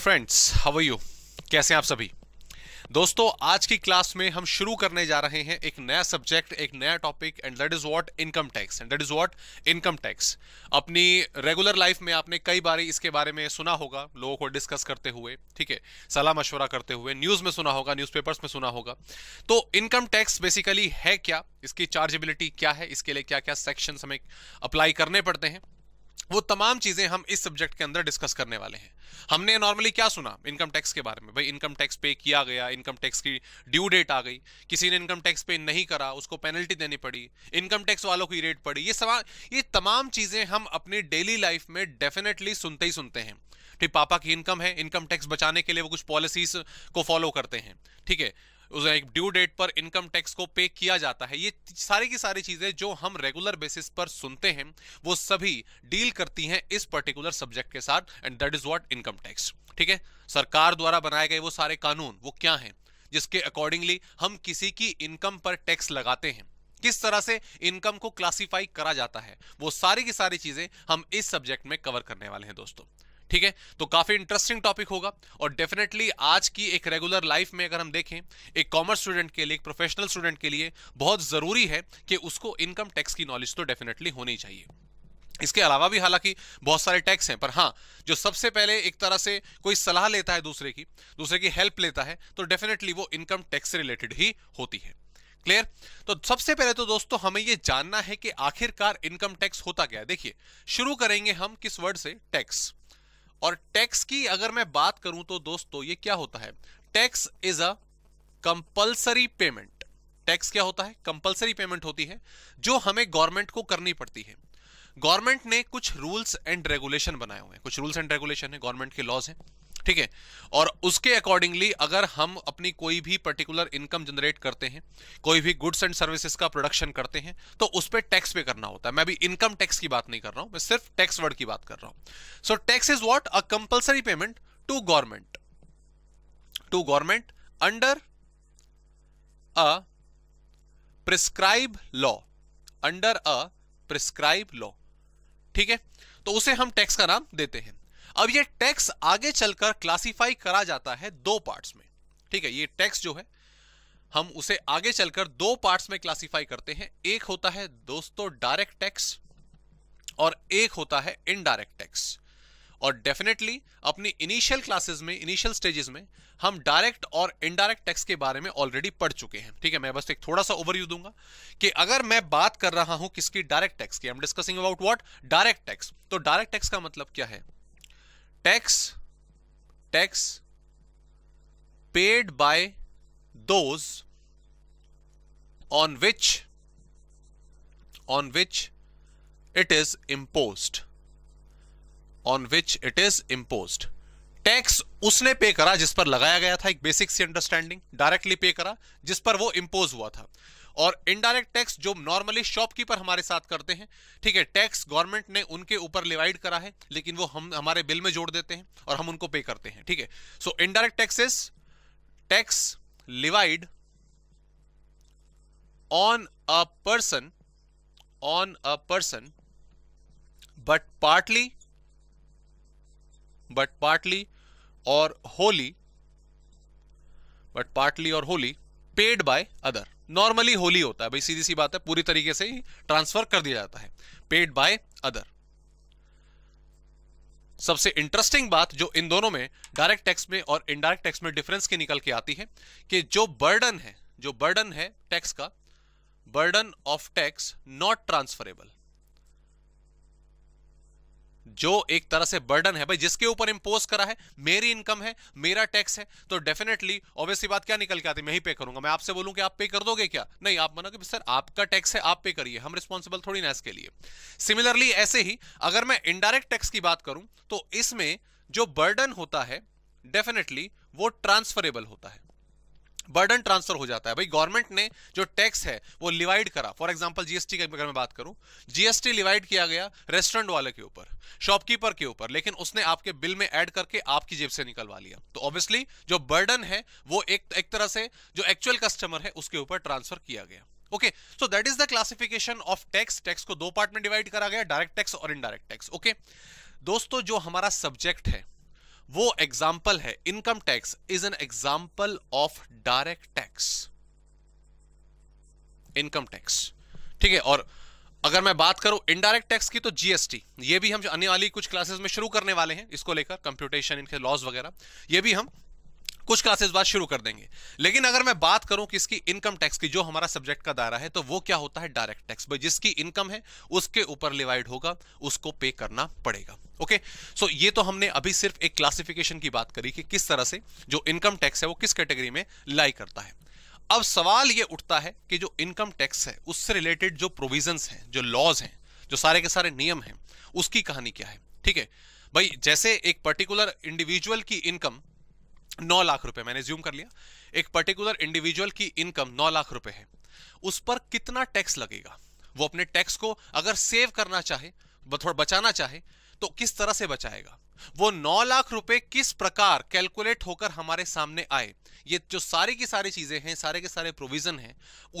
Friends, how are you, कैसे हैं आप सभी दोस्तों। आज की क्लास में हम शुरू करने जा रहे हैं एक नया सब्जेक्ट, एक नया topic, and that is what income tax. And that is what income tax. अपनी रेगुलर लाइफ में आपने कई बार इसके बारे में सुना होगा, लोगों को डिस्कस करते हुए, ठीक है, सलाह मशवरा करते हुए, न्यूज़ में सुना होगा, न्यूज़पेपर्स में सुना होगा। तो इनकम टैक्स बेसिकली है क्या, इसकी चार्जेबिलिटी क्या है, इसके लिए क्या क्या सेक्शन हमें अप्लाई करने पड़ते हैं, वो तमाम चीज़ें हम इस सब्जेक्ट के अंदर डिस्कस करने वाले हैं। हमने नॉर्मली क्या सुना इनकम टैक्स के बारे में, भाई इनकम टैक्स पे किया गया, इनकम टैक्स की ड्यू डेट आ गई, किसी ने इनकम टैक्स पे नहीं करा, उसको पेनल्टी देनी पड़ी, इनकम टैक्स वालों की रेट पड़ी, ये तमाम चीज़ें हम अपनी डेली लाइफ में डेफिनेटली सुनते ही सुनते हैं। ठीक, पापा की इनकम है, इनकम टैक्स बचाने के लिए वो कुछ पॉलिसीज़ को फॉलो करते हैं, ठीक है, उस एक ड्यू डेट पर इनकम टैक्स को पे किया जाता है। ये सारी की सारी चीज़ें जो हम रेगुलर बेसिस पर सुनते हैं वो सभी डील करती हैं इस पर्टिकुलर सब्जेक्ट के साथ, and that is what income tax. ठीक है, सरकार द्वारा बनाए गए वो सारे कानून वो क्या हैं जिसके अकॉर्डिंगली हम किसी की इनकम पर टैक्स लगाते हैं, किस तरह से इनकम को क्लासीफाई करा जाता है, वो सारी की सारी चीज़ें हम इस सब्जेक्ट में कवर करने वाले हैं दोस्तों। ठीक है, तो काफ़ी इंटरेस्टिंग टॉपिक होगा और डेफिनेटली आज की एक रेगुलर लाइफ में अगर हम देखें एक कॉमर्स स्टूडेंट के लिए, एक प्रोफेशनल स्टूडेंट के लिए बहुत ज़रूरी है कि उसको इनकम टैक्स की नॉलेज तो डेफिनेटली होनी चाहिए। इसके अलावा भी हालांकि बहुत सारे टैक्स हैं, पर हाँ, जो सबसे पहले एक तरह से कोई सलाह लेता है, दूसरे की हेल्प लेता है, तो डेफिनेटली वो इनकम टैक्स से रिलेटेड ही होती है। क्लियर। तो सबसे पहले तो दोस्तों हमें ये जानना है कि आखिरकार इनकम टैक्स होता क्या है। देखिए, शुरू करेंगे हम किस वर्ड से, टैक्स। और टैक्स की अगर मैं बात करूं तो दोस्तों ये क्या होता है, tax is a compulsory payment. Tax क्या होता है, कंपलसरी पेमेंट होती है जो हमें गवर्नमेंट को करनी पड़ती है। गवर्नमेंट ने कुछ रूल्स एंड रेगुलेशन बनाए हुए हैं, कुछ रूल्स एंड रेगुलेशन है, गवर्नमेंट के लॉज हैं, ठीक है, और उसके अकॉर्डिंगली अगर हम अपनी कोई भी पर्टिकुलर इनकम जनरेट करते हैं, कोई भी गुड्स एंड सर्विसेज का प्रोडक्शन करते हैं, तो उस पर टैक्स पे करना होता है। मैं अभी इनकम टैक्स की बात नहीं कर रहा हूं, मैं सिर्फ टैक्स वर्ड की बात कर रहा हूं। So tax is what a compulsory payment to government under a prescribe law, ठीक है, तो उसे हम टैक्स का नाम देते हैं। अब ये टैक्स आगे चलकर क्लासिफाई करा जाता है दो पार्ट्स में, ठीक है, ये टैक्स जो है हम उसे आगे चलकर दो पार्ट्स में क्लासिफाई करते हैं। एक होता है दोस्तों डायरेक्ट टैक्स और एक होता है इनडायरेक्ट टैक्स। और डेफिनेटली अपनी इनिशियल क्लासेस में, इनिशियल स्टेजेस में हम डायरेक्ट और इनडायरेक्ट टैक्स के बारे में ऑलरेडी पढ़ चुके हैं, ठीक है। मैं बस एक थोड़ा सा ओवरव्यू दूंगा कि अगर मैं बात कर रहा हूं किसकी, डायरेक्ट टैक्स की, I am discussing about what, direct tax. तो डायरेक्ट टैक्स का मतलब क्या है, tax paid by those on which it is imposed, tax उसने पे करा जिस पर लगाया गया था, एक बेसिक सी अंडरस्टैंडिंग, डायरेक्टली पे करा जिस पर वो इंपोज हुआ था। और इनडायरेक्ट टैक्स जो नॉर्मली शॉपकीपर हमारे साथ करते हैं, ठीक है, टैक्स गवर्नमेंट ने उनके ऊपर लेवाइड करा है लेकिन वो हम हमारे बिल में जोड़ देते हैं और हम उनको पे करते हैं, ठीक है। So indirect tax is tax levied on a person but partly or wholly paid by other. Normally wholly होता है, भाई सीधी सी बात है, पूरी तरीके से ही ट्रांसफर कर दिया जाता है, पेड बाय अदर। सबसे इंटरेस्टिंग बात जो इन दोनों में, डायरेक्ट टैक्स में और इनडायरेक्ट टैक्स में डिफरेंस के निकल के आती है कि जो बर्डन है टैक्स का, burden of tax not transferable, जो एक तरह से बर्डन है, भाई जिसके ऊपर इंपोज करा है, मेरी इनकम है, मेरा टैक्स है, तो डेफिनेटली ऑब्वियसली बात क्या निकल के आती है, मैं ही पे करूंगा। मैं आपसे बोलूं कि आप पे कर दोगे क्या, नहीं, आप मानो कि सर आपका टैक्स है, आप पे करिए, हम रिस्पॉन्सिबल थोड़ी ना इसके लिए। सिमिलरली ऐसे ही अगर मैं इनडायरेक्ट टैक्स की बात करूं तो इसमें जो बर्डन होता है डेफिनेटली वो ट्रांसफरेबल होता है, बर्डन ट्रांसफर हो जाता है, भाई गवर्नमेंट ने जो टैक्स है वो डिवाइड करा। फॉर एग्जांपल जीएसटी की अगर मैं बात करूं, जीएसटी डिवाइड किया गया रेस्टोरेंट वाले के ऊपर, शॉपकीपर के ऊपर, लेकिन उसने आपके बिल में ऐड करके आपकी जेब से निकलवा लिया, तो ऑब्वियसली जो बर्डन है वो एक तरह से जो एक्चुअल कस्टमर है उसके ऊपर ट्रांसफर किया गया। Okay, so that is the classification of tax. Tax को दो पार्ट में डिवाइड करा गया, डायरेक्ट टैक्स और इनडायरेक्ट टैक्स। ओके दोस्तों, जो हमारा सब्जेक्ट है वो एग्जाम्पल है, income tax is an example of direct tax, income tax, ठीक है। और अगर मैं बात करूं इनडायरेक्ट टैक्स की तो जीएसटी, ये भी हम आने वाली कुछ क्लासेस में शुरू करने वाले हैं, इसको लेकर कंप्यूटेशन, इनके लॉज वगैरह, ये भी हम कुछ क्लासेस बाद शुरू कर देंगे। लेकिन अगर मैं बात करूं कि इसकी इनकम टैक्स की, जो हमारा सब्जेक्ट का दायरा है, तो वो क्या होता है डायरेक्ट टैक्स, भाई जिसकी इनकम है उसके ऊपर लेवाइड होगा, उसको पे करना पड़ेगा। ओके, सो ये तो हमने अभी सिर्फ एक क्लासिफिकेशन की बात करी कि किस तरह से जो इनकम टैक्स है वो किस कैटेगरी में लाई करता है। अब सवाल ये उठता है कि जो इनकम टैक्स है उससे रिलेटेड जो प्रोविजंस हैं, जो लॉज हैं, जो सारे के सारे नियम हैं, उसकी कहानी क्या है, ठीक है। भाई जैसे एक पर्टिकुलर इंडिविजुअल की इनकम 9 लाख रुपए, मैंने ज्यूम कर लिया, एक पर्टिकुलर इंडिविजुअल की इनकम 9 लाख रुपए है, उस पर कितना टैक्स लगेगा, वो अपने टैक्स को अगर सेव करना चाहे, थोड़ा बचाना चाहे, तो किस तरह से बचाएगा, वो 9 लाख रुपए किस प्रकार कैलकुलेट होकर हमारे सामने आए, ये जो सारी की सारी चीजें हैं, सारे के सारे प्रोविजन हैं,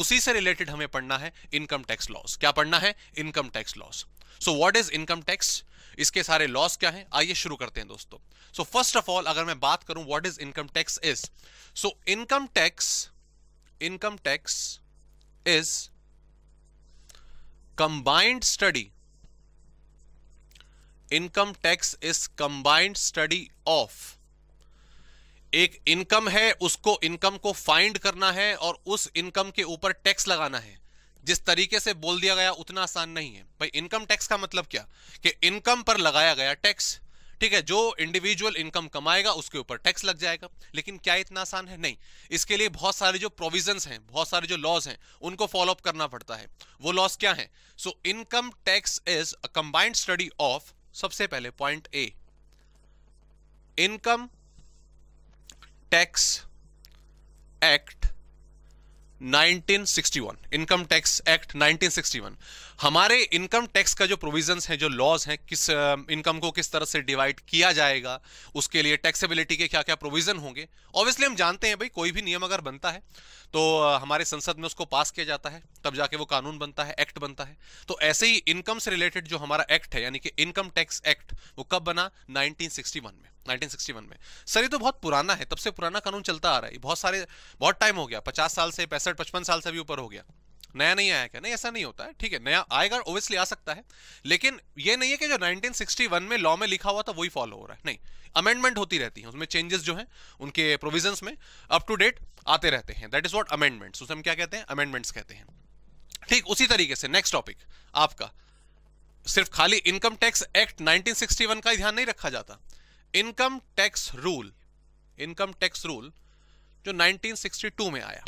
उसी से रिलेटेड हमें पढ़ना है इनकम टैक्स लॉस। क्या पढ़ना है? Income tax laws. So what is income tax, इसके सारे लॉस क्या हैं, आइए शुरू करते हैं दोस्तों। सो फर्स्ट ऑफ ऑल अगर मैं बात करूं what is income tax is, so income tax is combined study, income tax is combined study of, एक इनकम है उसको, इनकम को फाइंड करना है और उस इनकम के ऊपर टैक्स लगाना है। जिस तरीके से बोल दिया गया उतना आसान नहीं है भाई। इनकम टैक्स का मतलब क्या, कि इनकम पर लगाया गया टैक्स, ठीक है, जो इंडिविजुअल इनकम कमाएगा उसके ऊपर टैक्स लग जाएगा। लेकिन क्या इतना आसान है? नहीं, इसके लिए बहुत सारे जो प्रोविजंस हैं, बहुत सारे जो लॉज हैं, उनको फॉलो अप करना पड़ता है। वो लॉज क्या है? So income tax is a combined study of, सबसे पहले point A, income tax act 1961, income tax act 1961, हमारे इनकम टैक्स का जो प्रोविजंस हैं, जो लॉज हैं, किस इनकम को किस तरह से डिवाइड किया जाएगा, उसके लिए टैक्सेबिलिटी के क्या क्या प्रोविजन होंगे। ऑब्वियसली हम जानते हैं भाई, कोई भी नियम अगर बनता है तो हमारे संसद में उसको पास किया जाता है, तब जाके वो कानून बनता है, एक्ट बनता है। तो ऐसे ही इनकम से रिलेटेड जो हमारा एक्ट है, यानी कि इनकम टैक्स एक्ट, वो कब बना? 1961 में। 1961 में सर, ये तो बहुत पुराना है, तब से पुराना कानून चलता आ रहा है, बहुत टाइम हो गया, 50 साल से, 55 साल से भी ऊपर हो गया। नया नहीं आया क्या? नहीं, ऐसा नहीं होता है, ठीक है, नया आएगा, ऑब्वियसली आ सकता है, लेकिन ये नहीं है कि जो 1961 में लॉ में लिखा हुआ था वही फॉलो हो रहा है, नहीं, अमेंडमेंट होती रहती है उसमें, चेंजेस जो हैं उनके प्रोविजंस में अप टू डेट आते रहते हैं, दैट इज व्हाट अमेंडमेंट्स, उसे हम क्या कहते हैं? अमेंडमेंट्स कहते हैं, ठीक। उसी तरीके से नेक्स्ट टॉपिक आपका, सिर्फ खाली इनकम टैक्स एक्ट 1961 का ध्यान नहीं रखा जाता, इनकम टैक्स रूल, जो 1962 में आया।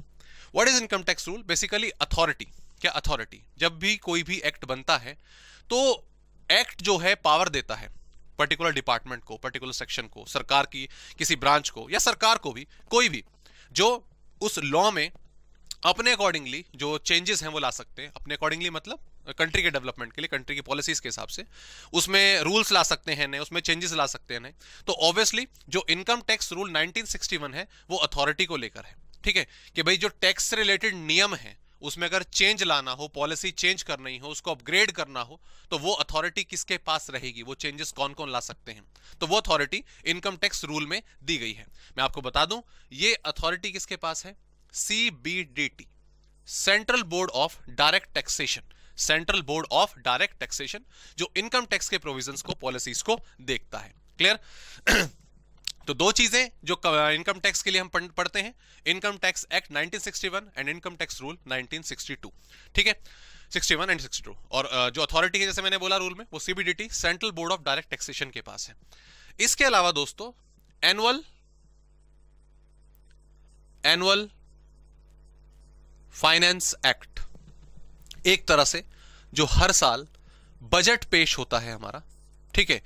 What is income tax rule? Basically authority, क्या अथॉरिटी, जब भी कोई भी एक्ट बनता है तो एक्ट जो है पावर देता है पर्टिकुलर डिपार्टमेंट को, पर्टिकुलर सेक्शन को, सरकार की किसी ब्रांच को या सरकार को भी, कोई भी जो उस लॉ में अपने अकॉर्डिंगली जो चेंजेस हैं वो ला सकते हैं, अपने अकॉर्डिंगली मतलब कंट्री के डेवलपमेंट के लिए, कंट्री की पॉलिसीज के हिसाब से उसमें रूल्स ला सकते हैं, उसमें चेंजेस ला सकते हैं। तो ऑब्वियसली जो इनकम टैक्स रूल 1961 है वो अथॉरिटी को लेकर है, ठीक है, कि भाई जो टैक्स से रिलेटेड नियम है उसमें अगर चेंज लाना हो, पॉलिसी चेंज करनी हो, उसको अपग्रेड करना हो, तो वो अथॉरिटी किसके पास रहेगी, वो चेंजेस कौन कौन ला सकते हैं, तो वो अथॉरिटी इनकम टैक्स रूल में दी गई है। मैं आपको बता दूं ये अथॉरिटी किसके पास है? CBDT, central board of direct taxation, central board of direct taxation, जो इनकम टैक्स के प्रोविजंस को, पॉलिसीज को देखता है। क्लियर? तो दो चीजें जो इनकम टैक्स के लिए हम पढ़ते हैं, income tax act 1961 and income tax rule 1962, ठीक है, 61 एंड 62। और जो अथॉरिटी है, जैसे मैंने बोला रूल में, वो CBDT, central board of direct taxation के पास है। इसके अलावा दोस्तों एनुअल फाइनेंस एक्ट, एक तरह से जो हर साल बजट पेश होता है हमारा, ठीक है,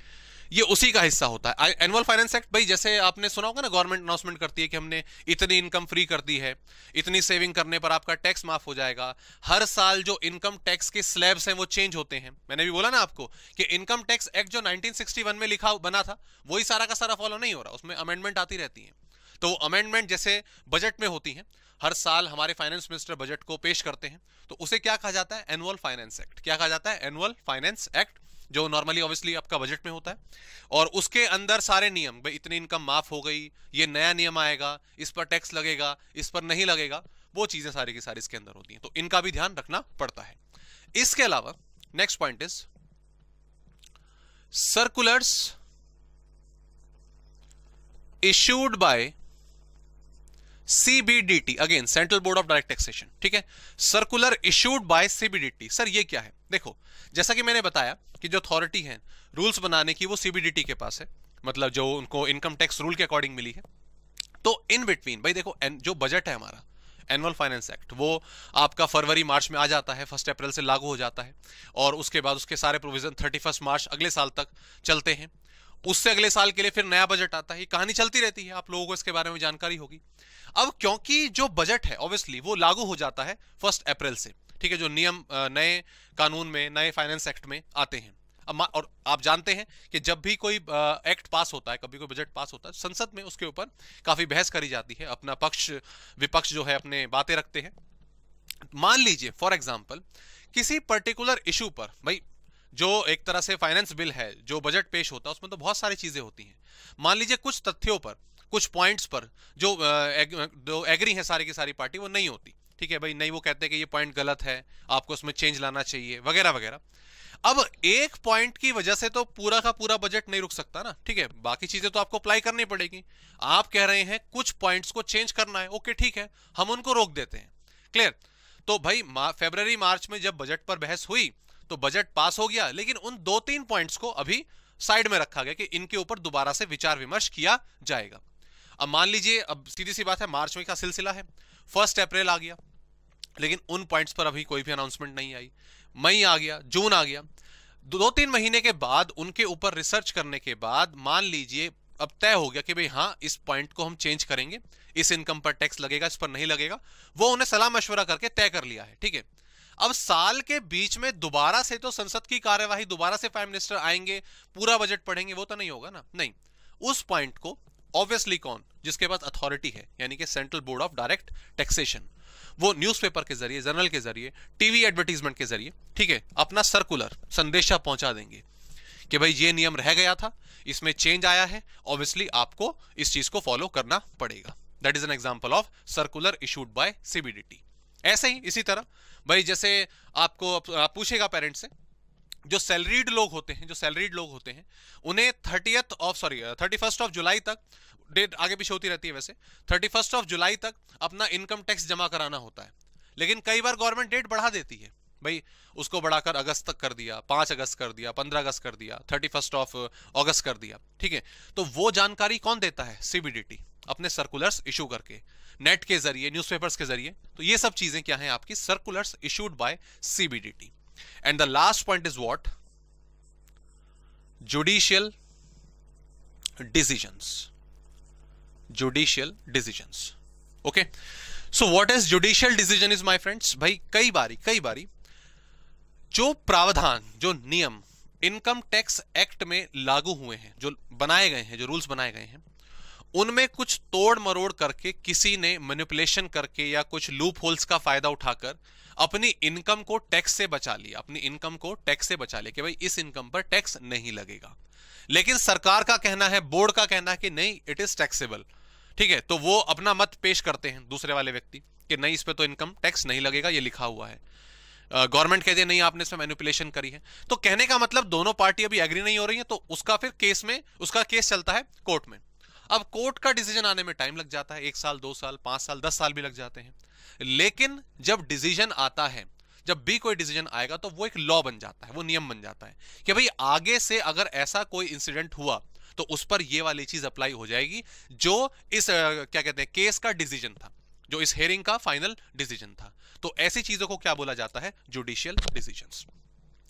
ये उसी का हिस्सा होता है। एनुअल फाइनेंस एक्ट, भाई जैसे आपने सुना होगा ना, गवर्नमेंट अनाउंसमेंट करती है कि हमने इतनी इनकम फ्री कर दी है, इतनी सेविंग करने पर आपका टैक्स माफ हो जाएगा। हर साल जो इनकम टैक्स के स्लैब्स हैं वो चेंज होते हैं। मैंने भी बोला ना आपको कि इनकम टैक्स एक्ट जो 1961 में लिखा बना था वही सारा का सारा फॉलो नहीं हो रहा, उसमें अमेंडमेंट आती रहती है। तो अमेंडमेंट जैसे बजट में होती हैं, हर साल हमारे फाइनेंस मिनिस्टर बजट को पेश करते हैं, तो उसे क्या कहा जाता है? Annual finance act. क्या कहा जाता है? Annual finance act. जो नॉर्मली ऑब्वियसली आपका बजट में होता है, और उसके अंदर सारे नियम, भाई इतनी इनकम माफ हो गई, ये नया नियम आएगा, इस पर टैक्स लगेगा, इस पर नहीं लगेगा, वो चीजें सारी की सारी इसके अंदर होती हैं, तो इनका भी ध्यान रखना पड़ता है। इसके अलावा next point is circulars issued by CBDT, again central board of direct taxation, ठीक है। Circular issued by CBDT, sir ये क्या है? देखो जैसा कि मैंने बताया कि जो अथॉरिटी है रूल्स बनाने की वो CBDT के पास है, मतलब जो उनको इनकम टैक्स रूल के अकॉर्डिंग मिली है। तो इन बिटवीन भाई देखो जो बजट है हमारा एनुअल फाइनेंस एक्ट, वो आपका फरवरी मार्च में आ जाता है, 1 अप्रैल से लागू हो जाता है, और उसके बाद उसके सारे प्रोविजन 31 मार्च अगले साल तक चलते हैं। उससे अगले साल के लिए फिर नया बजट आता है, कहानी चलती रहती है, आप लोगों को इसके बारे में जानकारी होगी। अब क्योंकि जो बजट है ऑब्वियसली वो लागू हो जाता है 1 अप्रैल से, ठीक है, जो नियम नए कानून में, नए फाइनेंस एक्ट में आते हैं। और आप जानते हैं कि जब भी कोई एक्ट पास होता है, कभी कोई बजट पास होता है, संसद में उसके ऊपर काफी बहस करी जाती है, अपना पक्ष विपक्ष जो है अपने बातें रखते हैं। मान लीजिए फॉर एग्जाम्पल किसी पर्टिकुलर इशू पर, भाई जो एक तरह से फाइनेंस बिल है, जो बजट पेश होता है, उसमें तो बहुत सारी चीजें होती हैं। मान लीजिए कुछ तथ्यों पर, कुछ पॉइंट्स पर जो एग्री है सारी की सारी पार्टी, वो नहीं होती, ठीक है भाई, नहीं, वो कहते हैं कि ये पॉइंट गलत है, आपको उसमें चेंज लाना चाहिए वगैरह वगैरह। अब एक पॉइंट की वजह से तो पूरा का पूरा बजट नहीं रुक सकता ना, ठीक है, बाकी चीजें तो आपको अप्लाई करनी पड़ेगी। आप कह रहे हैं कुछ पॉइंट्स को चेंज करना है, ओके ठीक है, हम उनको रोक देते हैं, क्लियर। तो भाई फरवरी मार्च में जब बजट पर बहस हुई तो बजट पास हो गया, लेकिन उन 2-3 पॉइंट्स को अभी साइड में रखा गया कि इनके ऊपर दोबारा से विचार विमर्श किया जाएगा। अब मान लीजिए, अब सीधी सी बात है, मार्च में का सिलसिला है, 1 अप्रैल आ गया, लेकिन उन पॉइंट्स पर अभी कोई भी अनाउंसमेंट नहीं आई। मई आ गया, जून आ गया, 2-3 महीने के बाद उनके ऊपर रिसर्च करने के बाद मान लीजिए अब तय हो गया कि भाई हाँ इस पॉइंट को हम चेंज करेंगे, इस इनकम पर टैक्स लगेगा, इस पर नहीं लगेगा, वो उन्हें सलाह मशवरा करके तय कर लिया है, ठीक है। अब साल के बीच में दोबारा से तो संसद की कार्यवाही, दोबारा से प्राइम मिनिस्टर आएंगे, पूरा बजट पढ़ेंगे, वो तो नहीं होगा ना, नहीं। उस पॉइंट को ऑब्वियसली कौन, जिसके पास अथॉरिटी है, यानी कि central board of direct taxation, वो न्यूज़पेपर के जरिए, जर्नल के जरिए, टीवी एडवर्टीजमेंट के जरिए, ठीक है, अपना सर्कुलर संदेशा पहुंचा देंगे कि भाई ये नियम रह गया था, इसमें चेंज आया है, ऑब्वियसली आपको इस चीज को फॉलो करना पड़ेगा। That is an example of circular issued by CBDT। ऐसे ही इसी तरह भाई जैसे आपको आप पूछेगा पेरेंट्स से, जो सैलरीड लोग होते हैं, उन्हें 31st ऑफ जुलाई तक, डेट आगे पीछे होती रहती है वैसे, 31st ऑफ जुलाई तक अपना इनकम टैक्स जमा कराना होता है। लेकिन कई बार गवर्नमेंट डेट बढ़ा देती है, भाई उसको बढ़ाकर अगस्त तक कर दिया, 5 अगस्त कर दिया, 15 अगस्त कर दिया, 31st ऑफ अगस्त कर दिया, ठीक है। तो वो जानकारी कौन देता है? CBDT, अपने सर्कुलर्स इशू करके, नेट के जरिए, न्यूज़पेपर्स के जरिए। तो ये सब चीजें क्या हैं आपकी? Circulars issued by CBDT। And the last point is what? Judicial decisions. Okay, so what is judicial decision is my friends? भाई कई बारी जो प्रावधान, जो नियम इनकम टैक्स एक्ट में लागू हुए हैं, जो बनाए गए हैं, जो रूल्स बनाए गए हैं, उनमें कुछ तोड़ मरोड़ करके, किसी ने मैनिपुलेशन करके या कुछ लूप होल्स का फायदा उठाकर अपनी इनकम को टैक्स से बचा लिया, कि भाई इस इनकम पर टैक्स नहीं लगेगा। लेकिन सरकार का कहना है, बोर्ड का कहना है कि नहीं, इट इज टैक्सेबल, ठीक है। तो वो अपना मत पेश करते हैं दूसरे वाले व्यक्ति कि नहीं, इस पर तो इनकम टैक्स नहीं लगेगा, ये लिखा हुआ है। गवर्नमेंट कहती है नहीं, आपने इसमें मैनिपुलेशन करी है। तो कहने का मतलब दोनों पार्टी अभी एग्री नहीं हो रही है, तो उसका फिर केस में, उसका केस चलता है कोर्ट में। अब कोर्ट का डिसीजन आने में टाइम लग जाता है, 1 साल 2 साल 5 साल 10 साल भी लग जाते हैं। लेकिन जब डिसीजन आता है, जब भी कोई डिसीजन आएगा, तो वो एक लॉ बन जाता है, वो नियम बन जाता है कि भाई आगे से अगर ऐसा कोई इंसिडेंट हुआ तो उस पर ये वाली चीज अप्लाई हो जाएगी, जो इस क्या कहते हैं, केस का डिसीजन था, जो इस हेयरिंग का फाइनल डिसीजन था। तो ऐसी चीजों को क्या बोला जाता है? Judicial decisions.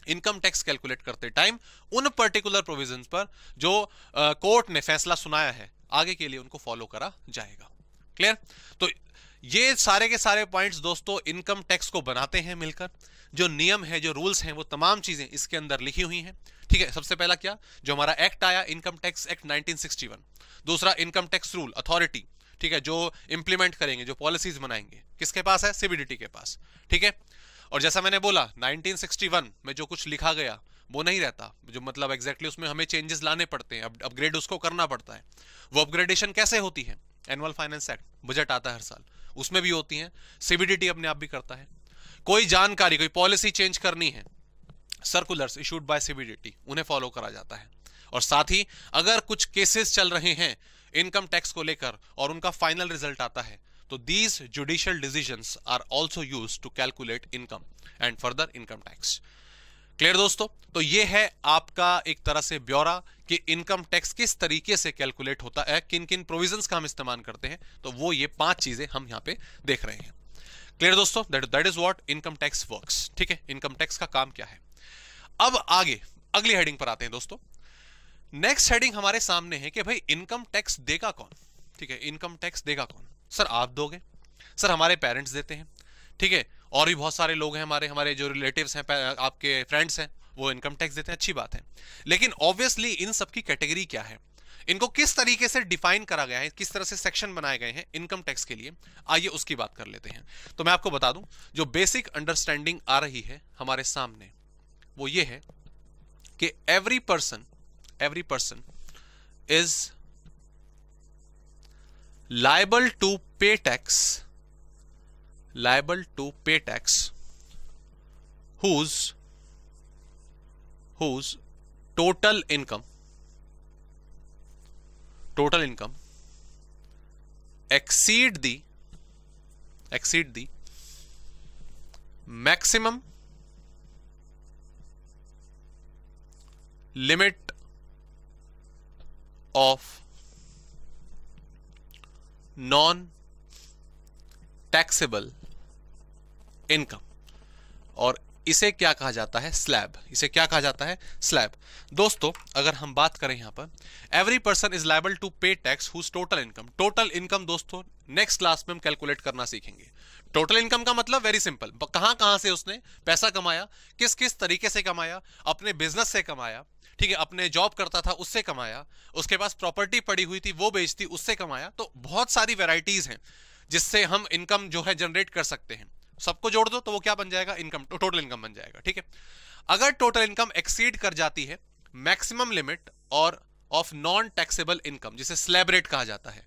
Income tax calculate करते टाइम उन पर्टिकुलर प्रोविजन पर जो कोर्ट ने फैसला सुनाया है, आगे के लिए उनको फॉलो करा जाएगा। क्लियर? तो ये सारे के सारे पॉइंट्स दोस्तों इनकम टैक्स को बनाते हैं मिलकर। जो नियम है, जो रूल्स हैं, वो तमाम चीजें इसके अंदर लिखी हुई हैं, ठीक है। सबसे पहला क्या, जो हमारा एक्ट आया, इनकम टैक्स एक्ट 1961। दूसरा, इनकम टैक्स रूल अथॉरिटी, ठीक है, जो इंप्लीमेंट करेंगे, जो पॉलिसीज बनाएंगे, किसके पास है? CBDT के पास, ठीक है। और जैसा मैंने बोला 1961 में जो कुछ लिखा गया वो नहीं रहता, जो मतलब एग्जैक्टली उसमें हमें चेंजेस लाने पड़ते हैं, अपग्रेड उसको करना पड़ता है। वो अपग्रेडेशन कैसे होती है? एनुअल फाइनेंस एक्ट बजट आता है हर साल, उसमें भी होती है। सीबीडीटी अपने आप भी करता है। कोई जानकारी, कोई पॉलिसी चेंज करनी है, सर्कुलर्स इशूड बाय सीबीडीटी, उन्हें फॉलो करा जाता है। और साथ ही अगर कुछ केसेस चल रहे हैं इनकम टैक्स को लेकर और उनका फाइनल रिजल्ट आता है, तो these judicial decisions are also used to calculate income and further income tax. Clear दोस्तों? तो ये है आपका एक तरह से ब्यौरा कि इनकम टैक्स किस तरीके से कैलकुलेट होता है, किन किन प्रोविजंस का हम इस्तेमाल करते हैं। तो वो ये 5 चीजें हम यहाँ पे देख रहे हैं। क्लियर दोस्तों? That is what income tax works. ठीक है, इनकम टैक्स का काम क्या है। अब आगे अगली हेडिंग पर आते हैं दोस्तों। नेक्स्ट हेडिंग हमारे सामने है कि भाई इनकम टैक्स देगा कौन। ठीक है, इनकम टैक्स देगा कौन? सर आप दोगे, सर हमारे पेरेंट्स देते हैं, ठीक है, और भी बहुत सारे लोग हैं, हमारे जो रिलेटिव्स हैं, आपके फ्रेंड्स हैं, वो इनकम टैक्स देते हैं। अच्छी बात है, लेकिन ऑब्वियसली इन सब की कैटेगरी क्या है, इनको किस तरीके से डिफाइन करा गया है, किस तरह से सेक्शन बनाए गए हैं इनकम टैक्स के लिए, आइए उसकी बात कर लेते हैं। तो मैं आपको बता दूं, जो बेसिक अंडरस्टैंडिंग आ रही है हमारे सामने वो ये है कि every person is liable to pay tax whose total income exceed the maximum limit of non-taxable income, और इसे क्या कहा जाता है? स्लैब। इसे क्या कहा जाता है? स्लैब। दोस्तों अगर हम बात करें यहाँ पर, every person is liable to pay tax whose total income. Total income दोस्तों नेक्स्ट क्लास में हम कैलकुलेट करना सीखेंगे। टोटल इनकम का मतलब वेरी सिंपल, कहां से उसने पैसा कमाया, किस तरीके से कमाया, अपने बिजनेस से कमाया, ठीक है, अपने जॉब करता था उससे कमाया, उसके पास प्रॉपर्टी पड़ी हुई थी वो बेचती उससे कमाया। तो बहुत सारी वेराइटीज हैं जिससे हम इनकम जो है जनरेट कर सकते हैं। सबको जोड़ दो तो वो क्या बन जाएगा? इनकम, टोटल इनकम बन जाएगा। ठीक है, अगर टोटल इनकम एक्सीड कर जाती है मैक्सिमम लिमिट और ऑफ नॉन टैक्सेबल इनकम, जिसे स्लैब रेट कहा जाता है,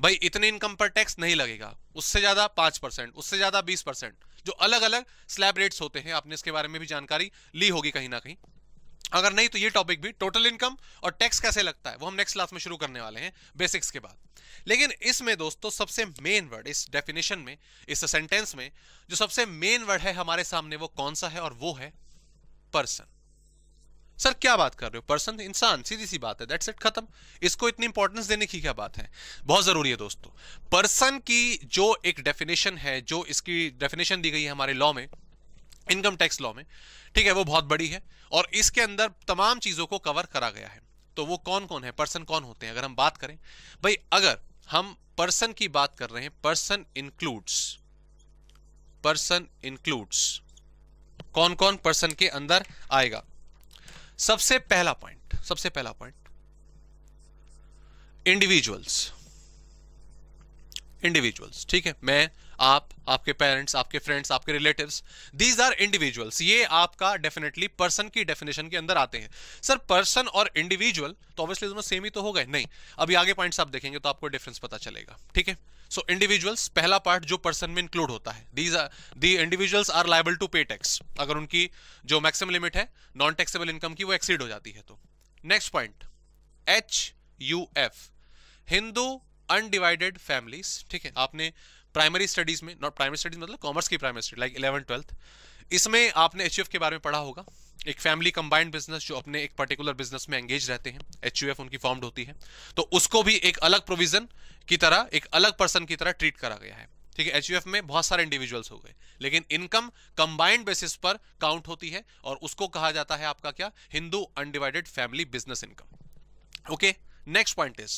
भाई इतने इनकम पर टैक्स नहीं लगेगा, उससे ज्यादा 5%, उससे ज्यादा 20%, जो अलग अलग स्लैब रेट्स होते हैं, आपने इसके बारे में भी जानकारी ली होगी कहीं ना कहीं। अगर नहीं तो ये टॉपिक भी, टोटल इनकम और टैक्स कैसे लगता है, वो हम नेक्स्ट क्लास में शुरू करने वाले हैं बेसिक्स के बाद। लेकिन इसमें दोस्तों सबसे मेन वर्ड, इस डेफिनेशन में, इस सेंटेंस में जो सबसे मेन वर्ड है हमारे सामने वो कौन सा है, और वो है पर्सन। सर क्या बात कर रहे हो, पर्सन इंसान, सीधी सी बात है, दैट्स इट, खत्म। इसको इतनी इंपॉर्टेंस देने की क्या बात है? बहुत जरूरी है दोस्तों। पर्सन की जो एक डेफिनेशन है, जो इसकी डेफिनेशन दी गई है हमारे लॉ में, इनकम टैक्स लॉ में, ठीक है, वो बहुत बड़ी है और इसके अंदर तमाम चीजों को कवर करा गया है। तो वो कौन कौन है, पर्सन कौन होते हैं? अगर हम बात करें भाई, अगर हम पर्सन की बात कर रहे हैं, पर्सन इंक्लूड्स कौन कौन पर्सन के अंदर आएगा? सबसे पहला पॉइंट इंडिविजुअल्स। ठीक है, मैं, आप, आपके पेरेंट्स, आपके फ्रेंड्स, आपके रिलेटिव्स, दीज आर इंडिविजुअल्स। ये आपका डेफिनेटली पर्सन की डेफिनेशन के अंदर आते हैं। सर पर्सन और इंडिविजुअल तो ऑब्वियसली दोनों सेम ही तो हो गए? नहीं, अभी आगे पॉइंट्स आप देखेंगे तो आपको डिफरेंस पता चलेगा। ठीक है, सो इंडिविजुअल्स पहला पार्ट जो पर्सन में इंक्लूड होता है। The individuals are liable to pay tax, अगर उनकी जो मैक्सिमम लिमिट है नॉन टैक्सेबल इनकम की वो एक्सीड हो जाती है तो। Next point HUF, Hindu undivided families. ठीक है, आपने प्राइमरी स्टडीज में, नॉट प्राइमरी स्टडीज मतलब कॉमर्स की primary study, like 11th 12th, इसमें आपने HUF के बारे में पढ़ा होगा। एक फैमिली कंबाइंड बिजनेस जो अपने एक पर्टिकुलर बिजनेस में एंगेज रहते हैं, HUF उनकी फॉर्म्ड होती है, तो उसको भी एक अलग प्रोविजन की तरह, एक अलग पर्सन की तरह ट्रीट करा गया है। ठीक है, HUF में बहुत सारे इंडिविजुअल्स हो गए, लेकिन इनकम कंबाइंड बेसिस पर काउंट होती है और उसको कहा जाता है आपका क्या? Hindu undivided family business income. Okay, next point is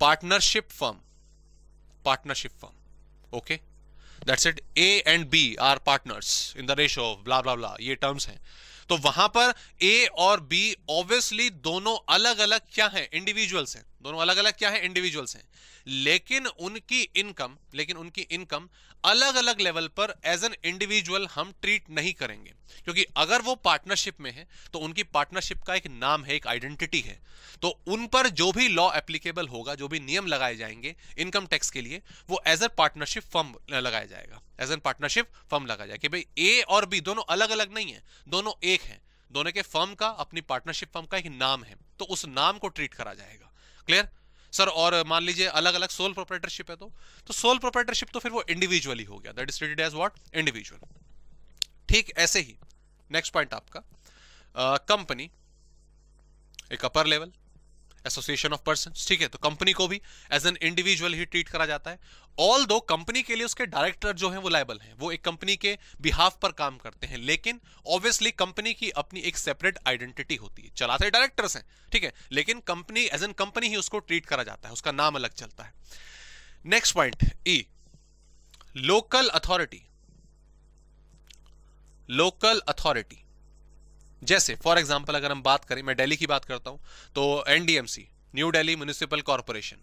partnership firm. Okay, that's it, A and B are partners in the ratio, blah blah blah, ये टर्म्स हैं। तो वहां पर ए और बी ऑब्वियसली दोनों अलग अलग क्या हैं, इंडिविजुअल्स हैं, दोनों अलग अलग क्या हैं, इंडिविजुअल्स हैं, लेकिन उनकी इनकम अलग अलग लेवल पर एज एन इंडिविजुअल हम ट्रीट नहीं करेंगे, क्योंकि अगर वो पार्टनरशिप में है तो उनकी पार्टनरशिप का एक नाम है, एक आइडेंटिटी है, तो उन पर जो भी लॉ एप्लीकेबल होगा, जो भी नियम लगाए जाएंगे इनकम टैक्स के लिए, वो एज ए पार्टनरशिप फर्म लगाया जाएगा, एज एन पार्टनरशिप फर्म लगाया जाएगा कि भाई ए और बी दोनों अलग अलग नहीं है, दोनों एक है, दोनों के फर्म का, अपनी पार्टनरशिप फर्म का एक नाम है, तो उस नाम को ट्रीट करा जाएगा। Clear sir? और मान लीजिए अलग अलग सोल प्रोप्राइटरशिप है तो सोल प्रोप्राइटरशिप तो फिर वो इंडिविजुअल ही हो गया, that is treated as what, individual. ठीक ऐसे ही नेक्स्ट पॉइंट आपका कंपनी, एक upper level association of persons, ठीक है, तो कंपनी को भी एज एन इंडिविजुअल ही ट्रीट करा जाता है, ऑल दो कंपनी के लिए उसके डायरेक्टर जो हैं वो लायबल हैं, वो एक कंपनी के बिहाफ पर काम करते हैं, लेकिन ऑब्वियसली कंपनी की अपनी एक सेपरेट आइडेंटिटी होती है, चलाते डायरेक्टर्स हैं, ठीक है, लेकिन कंपनी एज एन कंपनी ही उसको ट्रीट करा जाता है, उसका नाम अलग चलता है। Next point E, local authority. Local authority जैसे फॉर एग्जांपल अगर हम बात करें, मैं दिल्ली की बात करता हूं, तो NDMC new Delhi municipal corporation,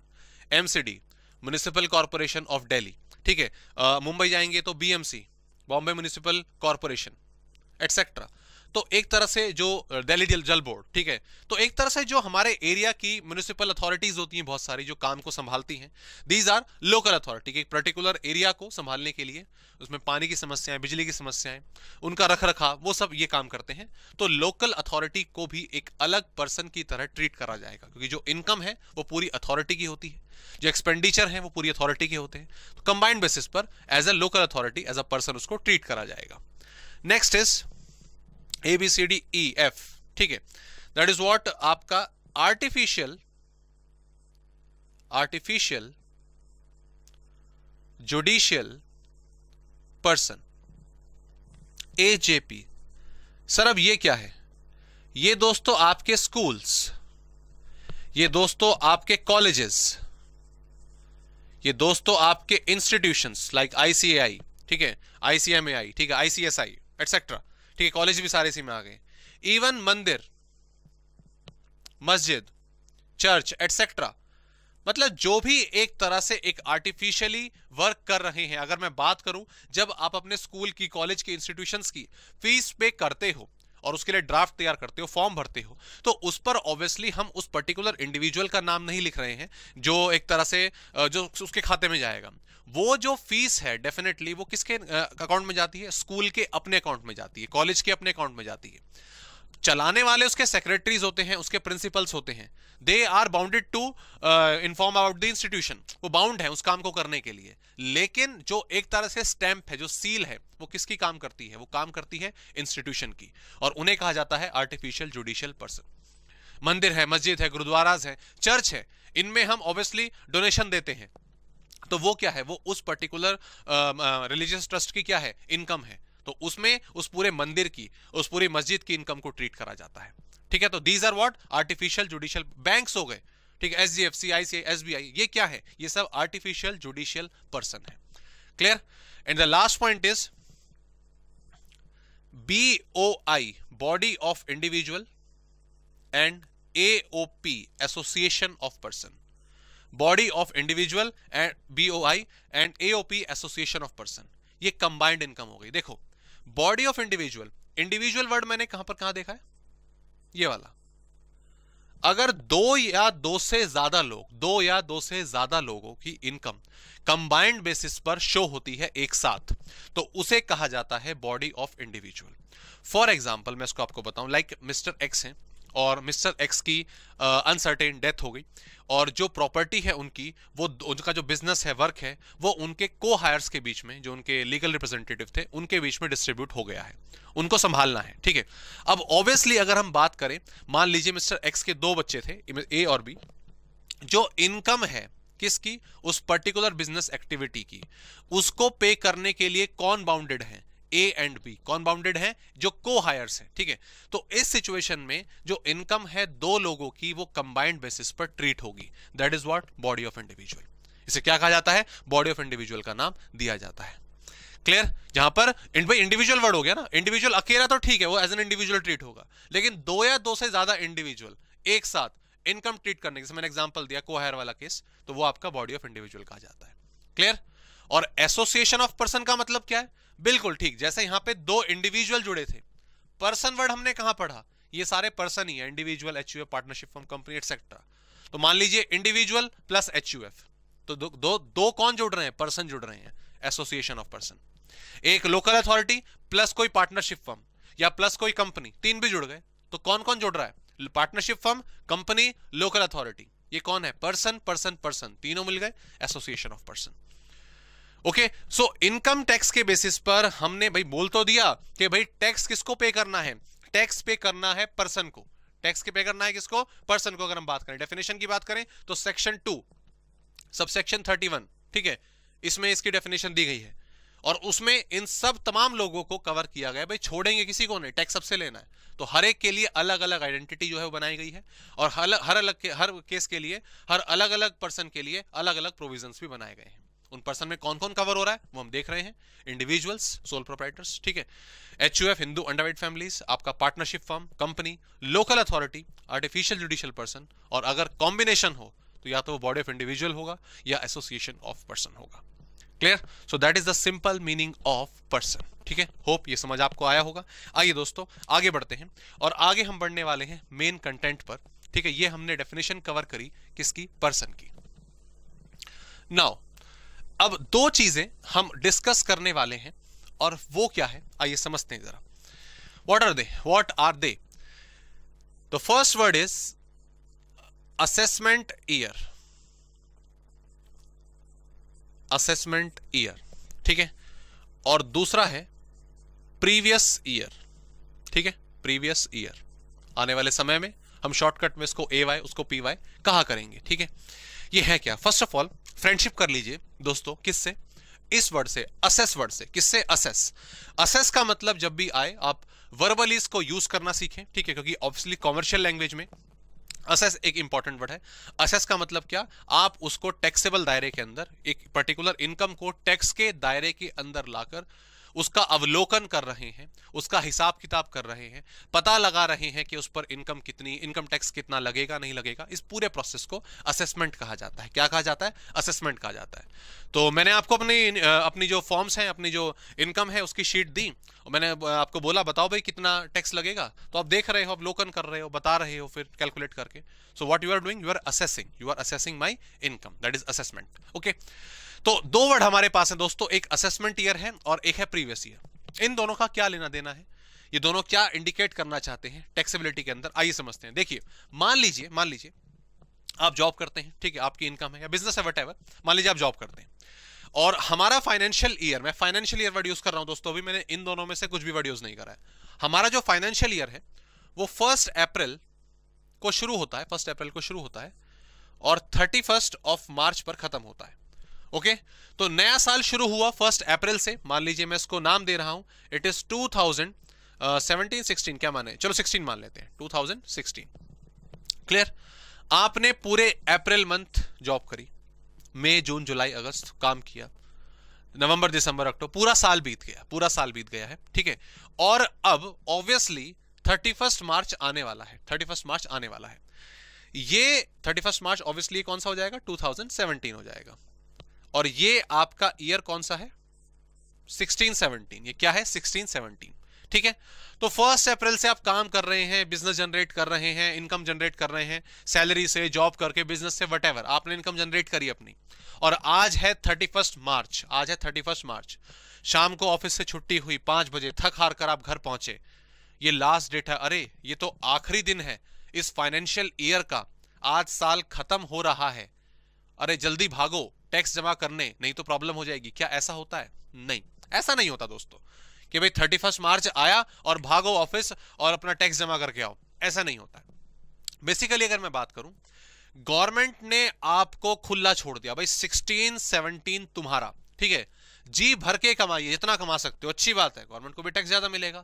MCD municipal corporation of Delhi, ठीक है, मुंबई जाएंगे तो BMC Bombay municipal corporation etcetera, तो एक तरह से जो दिल्ली जल बोर्ड, ठीक है, तो एक तरह से जो हमारे एरिया की म्युनिसिपल अथॉरिटीज होती हैं बहुत सारी जो काम को संभालती हैं, दीज आर लोकल अथॉरिटी, एक पर्टिकुलर एरिया को संभालने के लिए, उसमें पानी की समस्याएं, बिजली की समस्याएं, उनका रख रखाव, वो सब ये काम करते हैं, तो लोकल अथॉरिटी को भी एक अलग पर्सन की तरह ट्रीट करा जाएगा, क्योंकि जो इनकम है वो पूरी अथॉरिटी की होती है, जो एक्सपेंडिचर है वो पूरी अथॉरिटी के होते हैं, तो कंबाइंड बेसिस पर as a local authority as a person उसको ट्रीट करा जाएगा। Next is A B C D E F, ठीक है, दैट इज व्हाट आपका artificial judicial person, AJP. Sir अब ये क्या है? ये दोस्तों आपके स्कूल्स, ये दोस्तों आपके कॉलेजेस, ये दोस्तों आपके इंस्टीट्यूशंस लाइक आईसीएआई, ठीक है, आईसीएमएआई, ठीक है, आईसीएसआई एटसेट्रा, ठीक है, कॉलेज भी सारे इसी में आ गए, इवन मंदिर, मस्जिद, चर्च एटसेट्रा, मतलब जो भी एक तरह से एक आर्टिफिशियली वर्क कर रहे हैं। अगर मैं बात करूं, जब आप अपने स्कूल की, कॉलेज की, इंस्टीट्यूशंस की फीस पे करते हो और उसके लिए ड्राफ्ट तैयार करते हो, फॉर्म भरते हो, तो उस पर ऑब्वियसली हम उस पर्टिकुलर इंडिविजुअल का नाम नहीं लिख रहे हैं जो एक तरह से जो उसके खाते में जाएगा। वो जो फीस है डेफिनेटली वो किसके अकाउंट में जाती है? स्कूल के अपने अकाउंट में जाती है, कॉलेज के अपने अकाउंट में जाती है। चलाने वाले उसके सेक्रेटरीज होते हैं, उसके प्रिंसिपल्स होते हैं, they are bounded to inform about the institution, वो बाउंड है उस काम को करने के लिए। लेकिन जो एक तरह से स्टैंप है, जो सील है, वो किसकी काम करती है? वो काम करती है इंस्टीट्यूशन की, और उन्हें कहा जाता है आर्टिफिशियल जुडिशियल पर्सन। मंदिर है, मस्जिद है, गुरुद्वाराज है, चर्च है, इनमें हम ऑब्वियसली डोनेशन देते हैं, तो वो क्या है? वो उस पर्टिकुलर रिलीजियस ट्रस्ट की क्या है? इनकम है, तो उसमें उस पूरे मंदिर की, उस पूरी मस्जिद की इनकम को ट्रीट करा जाता है, ठीक है। तो these are what artificial judicial. Banks हो गए, ठीक है, एचडीएफसी, आईसीआईसीआई, एसबीआई, ये क्या है? ये सब आर्टिफिशियल जुडिशियल पर्सन है। Clear? And the last point is BOI, body of individual, and AOP, association of person. Body of individual and BOI and AOP, association of person, ये combined income हो गई। देखो body of individual, individual word मैंने कहां पर कहां देखा है? ये वाला। अगर दो या दो से ज्यादा लोग, दो या दो से ज्यादा लोगों की इनकम कंबाइंड बेसिस पर शो होती है एक साथ, तो उसे कहा जाता है body of individual. For example मैं इसको आपको बताऊं, लाइक मिस्टर एक्स हैं और मिस्टर एक्स की अनसर्टेन डेथ हो गई, और जो प्रॉपर्टी है उनकी, वो उनका जो बिजनेस है, वर्क है, वो उनके को हायर्स के बीच में, जो उनके लीगल रिप्रेजेंटेटिव थे, उनके बीच में डिस्ट्रीब्यूट हो गया है, उनको संभालना है, ठीक है। अब ऑब्वियसली अगर हम बात करें, मान लीजिए मिस्टर एक्स के दो बच्चे थे, ए और बी, जो इनकम है किसकी? उस पर्टिकुलर बिजनेस एक्टिविटी की, उसको पे करने के लिए कौन बाउंडेड है? A and B. कौन बाउंडेड है? जो को हायर्स है, ठीक है। तो इस सिचुएशन में जो इनकम है दो लोगों की, वो कंबाइंड बेसिस पर ट्रीट होगी, that is what body of individual. इसे क्या कहा जाता है? बॉडी ऑफ इंडिविजुअल का नाम दिया जाता है। क्लियर, जहां पर भाई इंडिविजुअल वर्ड हो गया ना, इंडिविजुअल अकेला तो ठीक है वो एज एन इंडिविजुअल ट्रीट होगा, लेकिन दो या दो से ज्यादा इंडिविजुअल एक साथ इनकम ट्रीट करने के, मैंने एग्जांपल दिया कोहायर वाला केस, तो वो आपका बॉडी ऑफ इंडिविजुअल कहा जाता है। क्लियर। और एसोसिएशन ऑफ पर्सन का मतलब क्या है, बिल्कुल ठीक जैसे यहां पे दो इंडिविजुअल जुड़े थे, पर्सन वर्ड हमने कहां पढ़ा, ये सारे पर्सन ही है, individual, HUF, partnership form, company etcetera. तो मान लीजिए इंडिविजुअल प्लस एचयूएफ, तो दो कौन जुड़ रहे हैं, पर्सन जुड़ रहे हैं, एसोसिएशन ऑफ पर्सन। एक लोकल अथॉरिटी प्लस कोई पार्टनरशिप फर्म या प्लस कोई कंपनी, तीन भी जुड़ गए, तो कौन कौन जुड़ रहा है, partnership firm, company, local authority, ये कौन है, पर्सन, पर्सन, पर्सन, तीनों मिल गए association of person. Okay, so income tax के बेसिस पर हमने भाई बोल तो दिया कि भाई टैक्स किसको पे करना है, टैक्स पे करना है पर्सन को, टैक्स पे करना है किसको, पर्सन को। अगर हम बात करें डेफिनेशन की बात करें तो सेक्शन 2 सबसेक्शन 31 ठीक है, इसमें इसकी डेफिनेशन दी गई है और उसमें इन सब तमाम लोगों को कवर किया गया है, भाई छोड़ेंगे किसी को नहीं, टैक्स सबसे लेना है। तो हर एक के लिए अलग अलग आइडेंटिटी जो है वो बनाई गई है और हर केस के लिए, हर अलग अलग पर्सन के लिए अलग अलग प्रोविजंस भी बनाए गए हैं। उन पर्सन में कौन कौन कवर हो रहा है वो हम देख रहे हैं, इंडिविजुअल्स, सोल प्रोप्राइटर्स, ठीक है, एचयूएफ, हिंदू अंडरवाइड फैमिलीज, आपका partnership firm, company, local authority, artificial judicial person, और अगर कॉम्बिनेशन हो तो या तो वो बॉडी ऑफ इंडिविजुअल होगा या एसोसिएशन ऑफ पर्सन होगा। Clear, so that is the simple meaning of person. ठीक है, होप ये समझ आपको आया होगा। आइए दोस्तों आगे बढ़ते हैं और आगे हम बढ़ने वाले हैं मेन कंटेंट पर। ठीक है, ये हमने डेफिनेशन कवर करी किसकी, पर्सन की। नाउ अब दो चीजें हम डिस्कस करने वाले हैं और वो क्या है आइए समझते हैं जरा। What are they the first word is assessment year, assessment year, ठीक है, और दूसरा है प्रीवियस ईयर। ठीक है, प्रीवियस ईयर आने वाले समय में हम शॉर्टकट में इसको AY उसको PY कहा करेंगे। ठीक है, ये है क्या, फर्स्ट ऑफ ऑल फ्रेंडशिप कर लीजिए दोस्तों, किससे, इस वर्ड से, असेस वर्ड से, किससे, असेस। असेस का मतलब जब भी आए आप वर्बली इसको यूज करना सीखें। ठीक है, क्योंकि ऑब्वियसली कॉमर्शियल लैंग्वेज में असेस एक इंपॉर्टेंट वर्ड है। असेस का मतलब क्या, आप उसको टैक्सेबल दायरे के अंदर, एक पर्टिकुलर इनकम को टैक्स के दायरे के अंदर लाकर उसका अवलोकन कर रहे हैं, उसका हिसाब किताब कर रहे हैं, पता लगा रहे हैं कि उस पर इनकम कितनी, इनकम टैक्स कितना लगेगा नहीं लगेगा, इस पूरे प्रोसेस को असेसमेंट कहा जाता है। क्या कहा जाता है, असेसमेंट कहा जाता है। तो मैंने आपको अपनी जो फॉर्म्स हैं, अपनी जो इनकम है उसकी शीट दी और मैंने आपको बोला बताओ भाई कितना टैक्स लगेगा, तो आप देख रहे हो, अवलोकन कर रहे हो, बता रहे हो फिर कैलकुलेट करके। So what you are doing, you are assessing my income, that is assessment. Okay, तो दो वर्ड हमारे पास हैं दोस्तों, एक असेसमेंट ईयर है और एक है प्रीवियस ईयर। इन दोनों का क्या लेना देना है, ये दोनों क्या इंडिकेट करना चाहते हैं टैक्सेबिलिटी के अंदर, आइए समझते हैं। देखिए मान लीजिए आप जॉब करते हैं, ठीक है, आपकी इनकम है या बिजनेस है, व्हाटएवर, मान लीजिए आप जॉब करते हैं और हमारा फाइनेंशियल ईयर, मैं फाइनेंशियल ईयर वर्ड यूज कर रहा हूं दोस्तों, अभी मैंने इन दोनों में से कुछ भी वर्ड यूज नहीं करा है। हमारा जो फाइनेंशियल ईयर है वो 1 अप्रैल को शुरू होता है, 1 अप्रैल को शुरू होता है और 31 मार्च पर खत्म होता है। ओके, तो नया साल शुरू हुआ 1 अप्रैल से, मान लीजिए मैं इसको नाम दे रहा हूं, इट इज 2016, क्या माने, चलो 16 मान लेते हैं, 2016। क्लियर, आपने पूरे अप्रैल मंथ जॉब करी, मई, जून, जुलाई, अगस्त काम किया, नवंबर, दिसंबर, अक्टूबर, पूरा साल बीत गया है। ठीक है, और अब ऑब्वियसली 31 मार्च आने वाला है, 31 मार्च आने वाला है, ये 31 मार्च ऑब्वियसली कौन सा हो जाएगा, 2017 हो जाएगा, और ये आपका ईयर कौन सा है, 16-17, ये क्या है, 16-17। ठीक है, तो 1 अप्रैल से आप काम कर रहे हैं, बिजनेस जनरेट कर रहे हैं, इनकम जनरेट कर रहे हैं, सैलरी से, जॉब करके, बिजनेस से, व्हाटएवर आपने इनकम जनरेट करी अपनी, और आज है 31 मार्च, आज है 31 मार्च, शाम को ऑफिस से छुट्टी हुई 5 बजे, थक हार कर आप घर पहुंचे, ये लास्ट डेट है, अरे ये तो आखिरी दिन है इस फाइनेंशियल ईयर का, आज साल खत्म हो रहा है, अरे जल्दी भागो टैक्स जमा करने नहीं तो प्रॉब्लम हो जाएगी। क्या ऐसा होता है? नहीं, ऐसा नहीं होता दोस्तों कि भाई 31 मार्च आया और भागो ऑफिस और अपना टैक्स जमा करके आओ, ऐसा नहीं होता है। बेसिकली अगर मैं बात करूं, गवर्नमेंट ने आपको खुला छोड़ दिया, भाई 16-17 तुम्हारा, ठीक है, जी भर के कमाइए जितना कमा सकते हो, अच्छी बात है, गवर्नमेंट को भी टैक्स ज्यादा मिलेगा,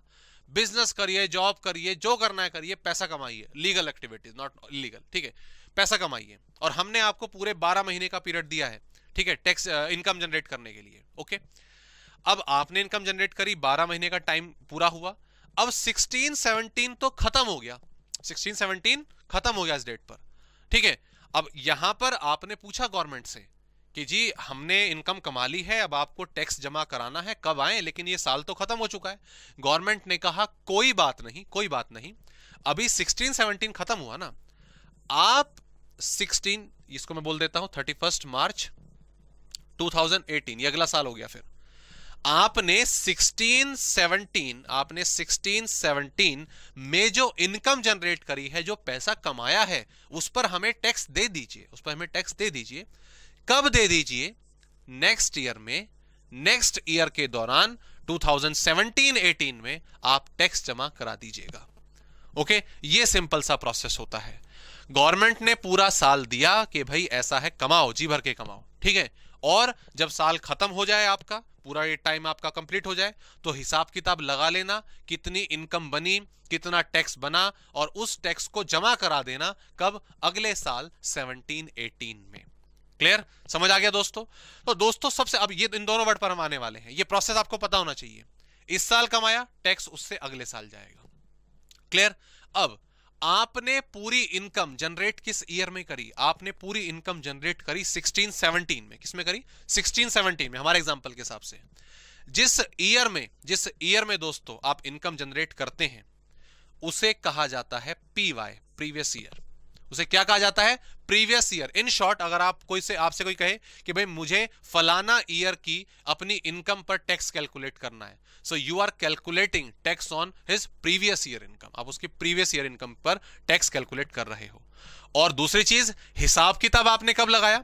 बिजनेस करिए, जॉब करिए, जो करना है करिए, पैसा कमाइए, लीगल एक्टिविटीज नॉट इलीगल, ठीक है, पैसा कमाइए, और हमने आपको पूरे 12 महीने का पीरियड दिया है, ठीक है, टैक्स इनकम जनरेट करने के लिए। ओके, अब आपने इनकम जनरेट करी, 12 महीने का टाइम पूरा हुआ, अब 16-17 तो खत्म हो गया, 16-17 खत्म हो गया इस डेट पर, ठीक है। अब यहां पर आपने पूछा गवर्नमेंट से कि जी हमने इनकम कमा ली है, अब आपको टैक्स जमा कराना है, कब आए, लेकिन ये साल तो खत्म हो चुका है। गवर्नमेंट ने कहा कोई बात नहीं, कोई बात नहीं, अभी 16-17 खत्म हुआ ना, आप 16, इसको मैं बोल देता हूं 31 मार्च 2018, ये अगला साल हो गया। फिर आपने 16-17 में जो इनकम जनरेट करी है, जो पैसा कमाया है, उस पर हमें टैक्स दे दीजिए, उस पर हमें टैक्स दे दीजिए। कब दे दीजिए? नेक्स्ट ईयर में, नेक्स्ट ईयर के दौरान 2017-18 में आप टैक्स जमा करा दीजिएगा। ओके, ये सिंपल सा प्रोसेस होता है। गवर्नमेंट ने पूरा साल दिया कि भाई ऐसा है, कमाओ, जी भर के कमाओ, ठीक है। और जब साल खत्म हो जाए आपका, पूरा ये टाइम आपका कंप्लीट हो जाए, तो हिसाब किताब लगा लेना कितनी इनकम बनी, कितना टैक्स बना, और उस टैक्स को जमा करा देना कब? अगले साल 17-18 में। क्लियर, समझ आ गया दोस्तों? तो दोस्तों सबसे अब ये इन दोनों वर्ड पर हम आने वाले हैं, ये प्रोसेस आपको पता होना चाहिए। इस साल कमाया, टैक्स उससे अगले साल जाएगा। क्लियर? अब आपने पूरी इनकम जनरेट किस ईयर में करी? आपने पूरी इनकम जनरेट करी 16-17 में। किसमें करी? 16-17 में, हमारे एग्जांपल के हिसाब से। जिस ईयर में दोस्तों आप इनकम जनरेट करते हैं, उसे कहा जाता है पीवाई, प्रीवियस ईयर। उसे क्या कहा जाता है? Previous year. इन शॉर्ट, अगर आप आपसे कोई कहे कि भाई मुझे फलाना ईयर की अपनी इनकम पर टैक्स कैलकुलेट करना है, so you are calculating tax on his previous year income. आप उसकी प्रीवियस ईयर इनकम पर टैक्स कैलकुलेट कर रहे हो। और दूसरी चीज, हिसाब किताब आपने कब लगाया?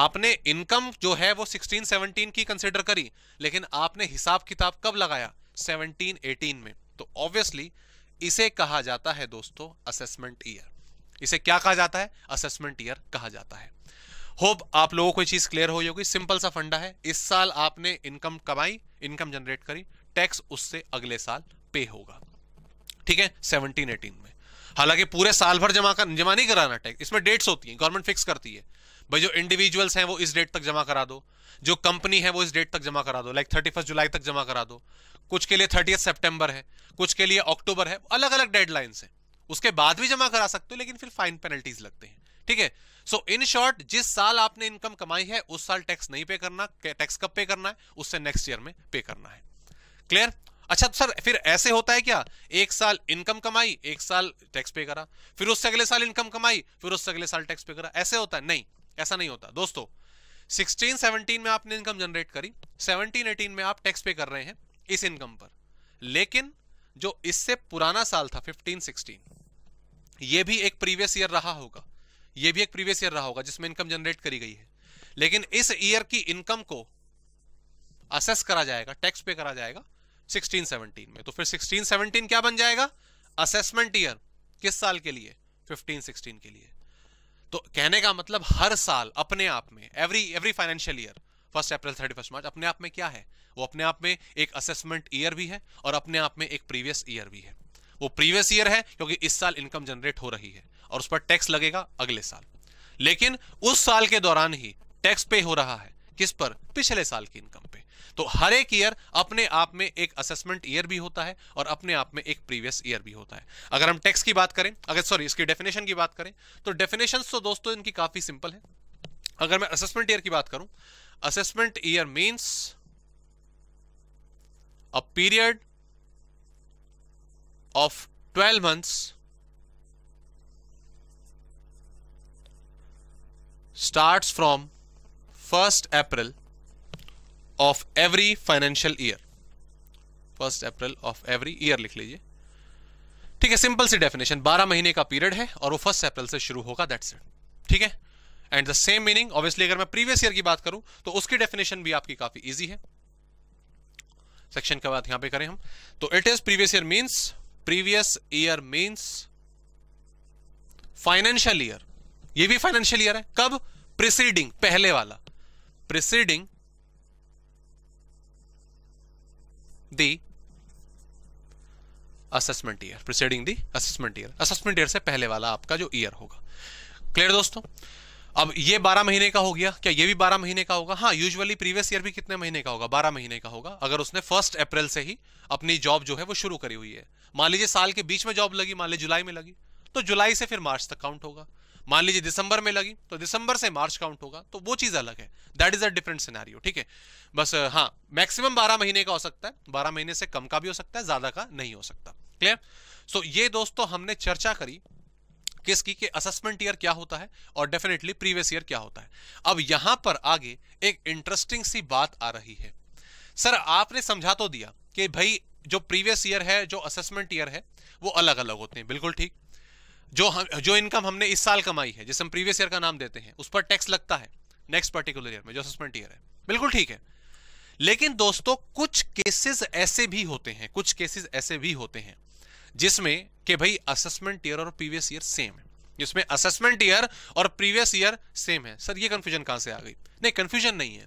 आपने इनकम जो है वो 16-17 की कंसिडर करी, लेकिन आपने हिसाब किताब कब लगाया? 17-18 में। तो ऑब्वियसली इसे कहा जाता है दोस्तों असेसमेंट ईयर। इसे क्या कहा जाता है? असेसमेंट ईयर कहा जाता है। होप आप लोगों को चीज क्लियर हुई होगी। सिंपल सा फंडा है, इस साल आपने इनकम कमाई, इनकम जनरेट करी, टैक्स उससे अगले साल पे होगा, ठीक है, 17-18 में। हालांकि पूरे साल भर जमा नहीं कराना टैक्स, इसमें डेट्स होती है, गवर्नमेंट फिक्स करती है। भाई जो इंडिविजुअल्स हैं वो इस डेट तक जमा करा दो, जो कंपनी है वो इस डेट तक जमा करा दो, लाइक 31 जुलाई तक जमा करा दो, कुछ के लिए 30 सितंबर है, कुछ के लिए अक्टूबर है, अलग अलग डेडलाइंस है। उसके बाद भी जमा करा सकते हो, लेकिन फिर फाइन पेनल्टीज लगते हैं, ठीक है। सो इन शॉर्ट, जिस साल आपने इनकम कमाई है उस साल टैक्स नहीं पे करना। टैक्स कब पे करना है? उससे नेक्स्ट ईयर में पे करना है। क्लियर? अच्छा सर, फिर ऐसे होता है क्या? एक साल इनकम कमाई, एक साल टैक्स पे करा, फिर उससे अगले साल इनकम कमाई, फिर उससे अगले साल टैक्स पे करा, ऐसे होता है? नहीं, ऐसा नहीं होता दोस्तों। 16-17 में आपने इनकम जनरेट करी, 17-18 में आप टैक्स पे कर रहे हैं इस इनकम पर, लेकिन जो इससे पुराना साल था 15-16, ये भी एक प्रीवियस ईयर रहा होगा, ये भी एक प्रीवियस ईयर रहा होगा जिसमें इनकम जनरेट करी गई है, लेकिन इस ईयर की इनकम को असेस करा जाएगा, टैक्स पे करा जाएगा 16-17 में। तो फिर 16-17 क्या बन जाएगा? Assessment year. किस साल के लिए? 15-16 के लिए। तो कहने का मतलब हर साल अपने आप में, every financial year 1 April 31 March अपने आप में क्या है? वो अपने आप में एक असेसमेंट ईयर भी है और अपने आप में एक प्रीवियस ईयर भी है। वो प्रीवियस ईयर है क्योंकि इस साल इनकम जनरेट हो रही है और उस पर टैक्स लगेगा अगले साल, लेकिन उस साल के दौरान ही टैक्स पे हो रहा है। किस पर? पिछले साल की इनकम पे। तो हर एक ईयर अपने आप में एक असेसमेंट ईयर भी होता है और अपने आप में एक प्रीवियस ईयर भी होता है। अगर हम टैक्स की बात करें, इसकी डेफिनेशन की बात करें, तो डेफिनेशन तो दोस्तों इनकी काफी सिंपल है। अगर मैं असेसमेंट ईयर की बात करूं, assessment year means a period of 12 months starts from 1st April of every financial year. 1st April of every year लिख लीजिए, ठीक है। सिंपल सी डेफिनेशन, 12 महीने का पीरियड है और वो 1st April से शुरू होगा, दैट्स इट, ठीक है। And the same meaning obviously अगर मैं प्रीवियस ईयर की बात करूं तो उसकी डेफिनेशन भी आपकी काफी इजी है। सेक्शन के बाद यहां पे करें हम, तो it is previous year means, previous year means financial year, ये भी फाइनेंशियल ईयर है। कब? प्रीसीडिंग, पहले वाला, preceding the assessment year, preceding the assessment year, assessment year से पहले वाला आपका जो ईयर होगा। क्लियर दोस्तों? अब ये 12 महीने का हो गया, क्या ये भी 12 महीने का होगा? हाँ, यूजुअली प्रीवियस ईयर भी कितने महीने का होगा? 12 महीने का होगा, अगर उसने 1 अप्रैल से ही अपनी जॉब जो है वो शुरू करी हुई है। मान लीजिए साल के बीच में जॉब लगी, मान लीजिए जुलाई में लगी तो जुलाई से फिर मार्च तक काउंट होगा, मान लीजिए दिसंबर में लगी तो दिसंबर से मार्च काउंट होगा, तो वो चीज अलग है, that is a different scenario, ठीक है। बस हाँ, मैक्सिमम 12 महीने का हो सकता है, 12 महीने से कम का भी हो सकता है, ज्यादा का नहीं हो सकता, क्लियर। सो ये दोस्तों हमने चर्चा करी किसकी, कि असेसमेंट ईयर क्या होता है और डेफिनेटली प्रीवियस ईयर क्या होता है। अब यहां पर आगे एक इंटरेस्टिंग सी बात आ रही है। सर आपने समझा तो दिया कि भाई जो प्रीवियस ईयर है, जो असेसमेंट ईयर है, वो अलग अलग होते हैं, बिल्कुल ठीक। जो इनकम हमने इस साल कमाई है, जिसे हम प्रीवियस ईयर का नाम देते हैं, उस पर टैक्स लगता है नेक्स्ट पर्टिकुलर ईयर में, जो असेसमेंट ईयर है, बिल्कुल ठीक है। लेकिन दोस्तों कुछ केसेस ऐसे भी होते हैं, कुछ केसेस ऐसे भी होते हैं जिसमें कि भाई असेसमेंट ईयर और प्रीवियस ईयर सेम है, जिसमें असेसमेंट ईयर और प्रीवियस ईयर सेम है। सर ये कंफ्यूजन कहां से आ गई? नहीं, कंफ्यूजन नहीं है।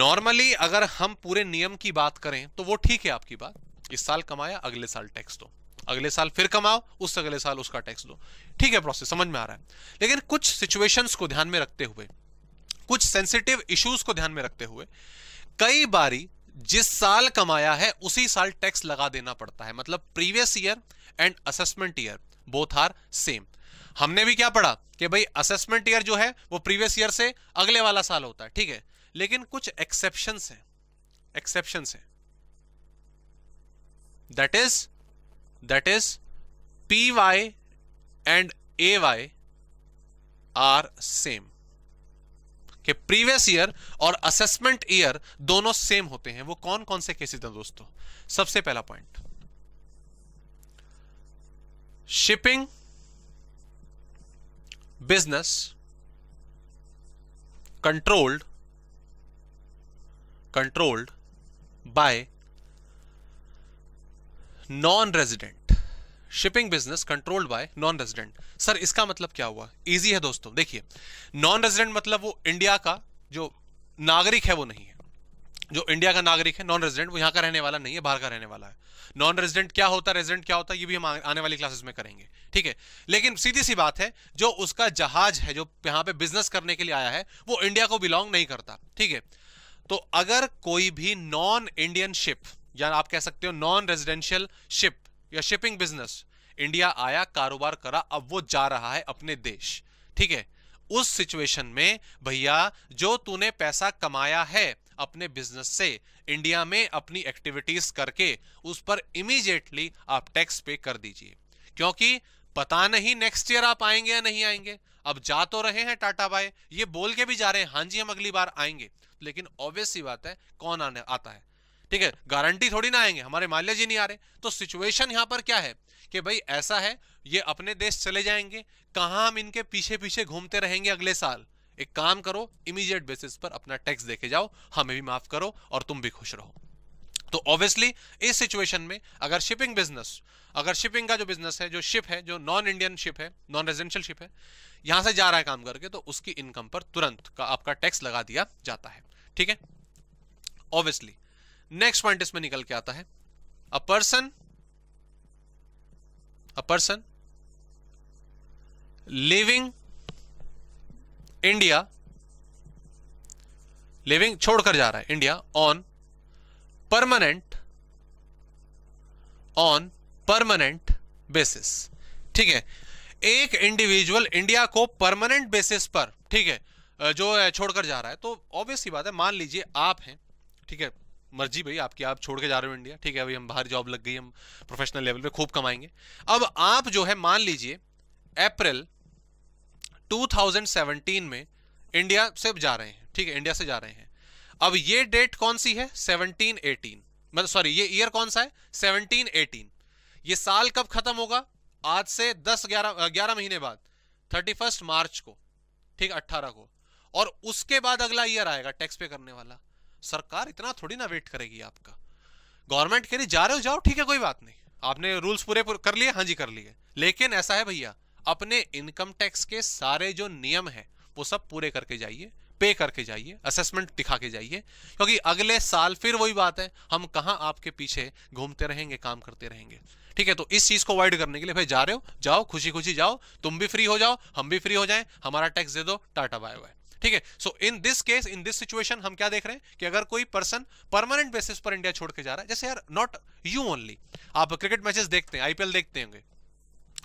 नॉर्मली अगर हम पूरे नियम की बात करें तो वो ठीक है, आपकी बात, इस साल कमाया अगले साल टैक्स दो, अगले साल फिर कमाओ, उस अगले साल उसका टैक्स दो, ठीक है, प्रोसेस समझ में आ रहा है। लेकिन कुछ सिचुएशंस को ध्यान में रखते हुए, कुछ सेंसिटिव इश्यूज को ध्यान में रखते हुए कई बारी जिस साल कमाया है उसी साल टैक्स लगा देना पड़ता है, मतलब previous year and assessment year both are same. हमने भी क्या पढ़ा कि भाई असेसमेंट ईयर जो है वो प्रीवियस ईयर से अगले वाला साल होता है, ठीक है। लेकिन कुछ एक्सेप्शंस हैं, एक्सेप्शंस हैं, that is PY and AY are same, कि प्रीवियस ईयर और असेसमेंट ईयर दोनों सेम होते हैं। वो कौन कौन से केसेस हैं दोस्तों? सबसे पहला point, shipping business controlled by non resident, shipping business controlled by non resident. Sir इसका मतलब क्या हुआ? इजी है दोस्तों, देखिए, नॉन रेजिडेंट मतलब वो इंडिया का जो नागरिक है वो नहीं है, जो इंडिया का नागरिक है नॉन रेजिडेंट, वो यहाँ का रहने वाला नहीं है, बाहर का रहने वाला है। नॉन रेजिडेंट क्या होता है, रेजिडेंट क्या होता है, ये भी हम आने वाली क्लासेस में करेंगे, ठीक है। लेकिन सीधी सी बात है, जो उसका जहाज है, जो यहाँ पे बिजनेस करने के लिए आया है, वो इंडिया को बिलोंग नहीं करता, ठीक है। तो अगर कोई भी नॉन इंडियन शिप, या आप कह सकते हो नॉन रेजिडेंशियल शिप या शिपिंग बिजनेस, इंडिया आया, कारोबार करा, अब वो जा रहा है अपने देश, ठीक है, उस सिचुएशन में भैया जो तूने पैसा कमाया है अपने बिजनेस से, इंडिया में अपनी एक्टिविटीज करके, उस पर इमीडिएटली आप टैक्स पे कर दीजिए, क्योंकि पता नहीं नेक्स्ट ईयर आप आएंगे या नहीं आएंगे। अब जा तो रहे हैं टाटा बाय, ये बोल के भी जा रहे हैं हां जी हम अगली बार आएंगे, लेकिन ऑब्वियस सी बात है कौन आता है, ठीक है, गारंटी थोड़ी ना आएंगे, हमारे माल्या जी नहीं आ रहे। तो सिचुएशन यहाँ पर क्या है कि भाई ऐसा है, ये अपने देश चले जाएंगे, कहाँ हम इनके पीछे पीछे घूमते रहेंगे अगले साल। एक काम करो, इमीडिएट बेसिस पर अपना टैक्स देके जाओ, हमें भी माफ करो और तुम भी खुश रहो। तो ऑब्वियसली इस सिचुएशन में अगर शिपिंग बिजनेस, अगर शिपिंग का जो बिजनेस है, जो शिप है, जो नॉन इंडियन शिप है, नॉन रेजिडेंशियल शिप है, यहाँ से जा रहा है काम करके, तो उसकी इनकम पर तुरंत का आपका टैक्स लगा दिया जाता है, ठीक है। ऑब्वियसली नेक्स्ट पॉइंट इसमें निकल के आता है, a person living India, living छोड़कर जा रहा है इंडिया, ऑन परमानेंट बेसिस, ठीक है। एक इंडिविजुअल इंडिया को परमानेंट बेसिस पर, ठीक है, जो छोड़कर जा रहा है, तो ऑब्वियस सी बात है, मान लीजिए आप हैं, ठीक है, मर्जी भाई आपकी, आप छोड़ के जा रहे हो इंडिया, ठीक है, भाई हम बाहर जॉब लग गई, हम प्रोफेशनल लेवल पे खूब कमाएंगे। अब आप जो है मान लीजिए अप्रैल 2017 में इंडिया से जा रहे हैं, ठीक है, इंडिया से जा रहे हैं। अब ये डेट कौन सी है? 17-18, मतलब सॉरी ये ईयर कौन सा है? 17-18। ये साल कब खत्म होगा? आज से 10-11 महीने बाद, 31 मार्च को, ठीक, 18 को, और उसके बाद अगला ईयर आएगा टैक्स पे करने वाला। सरकार इतना थोड़ी ना वेट करेगी आपका, गवर्नमेंट कह रही जा रहे हो जाओ, ठीक है, कोई बात नहीं, आपने रूल्स पूरे कर लिए, हाँ जी कर लिए, लेकिन ऐसा है भैया अपने इनकम टैक्स के सारे जो नियम है वो सब पूरे करके जाइए, पे करके जाइए, असेसमेंट दिखा के जाइए, क्योंकि अगले साल फिर वही बात है, हम कहाँ आपके पीछे घूमते रहेंगे, काम करते रहेंगे। ठीक है, तो इस चीज को अवॉइड करने के लिए भाई जा रहे हो जाओ, खुशी खुशी जाओ, तुम भी फ्री हो जाओ, हम भी फ्री हो जाएं, हमारा टैक्स दे दो, टाटा बाय बाय। ठीक है, so in this case, in this situation हम क्या देख रहे हैं कि अगर कोई पर्सन परमानेंट बेसिस पर इंडिया छोड़ के जा रहा है, जैसे यार नॉट यू ओनली, आप क्रिकेट मैचेस देखते हैं, आईपीएल देखते होंगे।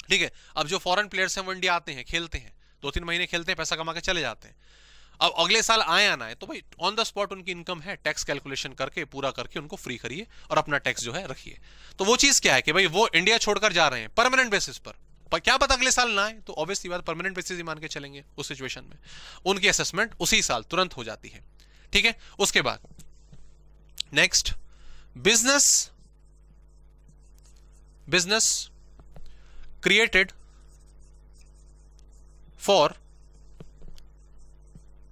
ठीक है, अब जो फॉरेन प्लेयर्स हैं वो इंडिया आते हैं, खेलते हैं, 2-3 महीने खेलते हैं, पैसा कमा के चले जाते हैं। अब अगले साल आए आना है तो भाई ऑन द स्पॉट उनकी इनकम है, टैक्स कैलकुलेशन करके पूरा करके उनको फ्री करिए और अपना टैक्स जो है रखिए। तो वो चीज क्या है कि भाई वो इंडिया छोड़कर जा रहे हैं परमानेंट बेसिस पर, क्या पता अगले साल ना आए, तो ऑब्वियसली बात परमानेंट बेसिस ही मान के चलेंगे। उस सिचुएशन में उनकी असेसमेंट उसी साल तुरंत हो जाती है। ठीक है, उसके बाद next business created for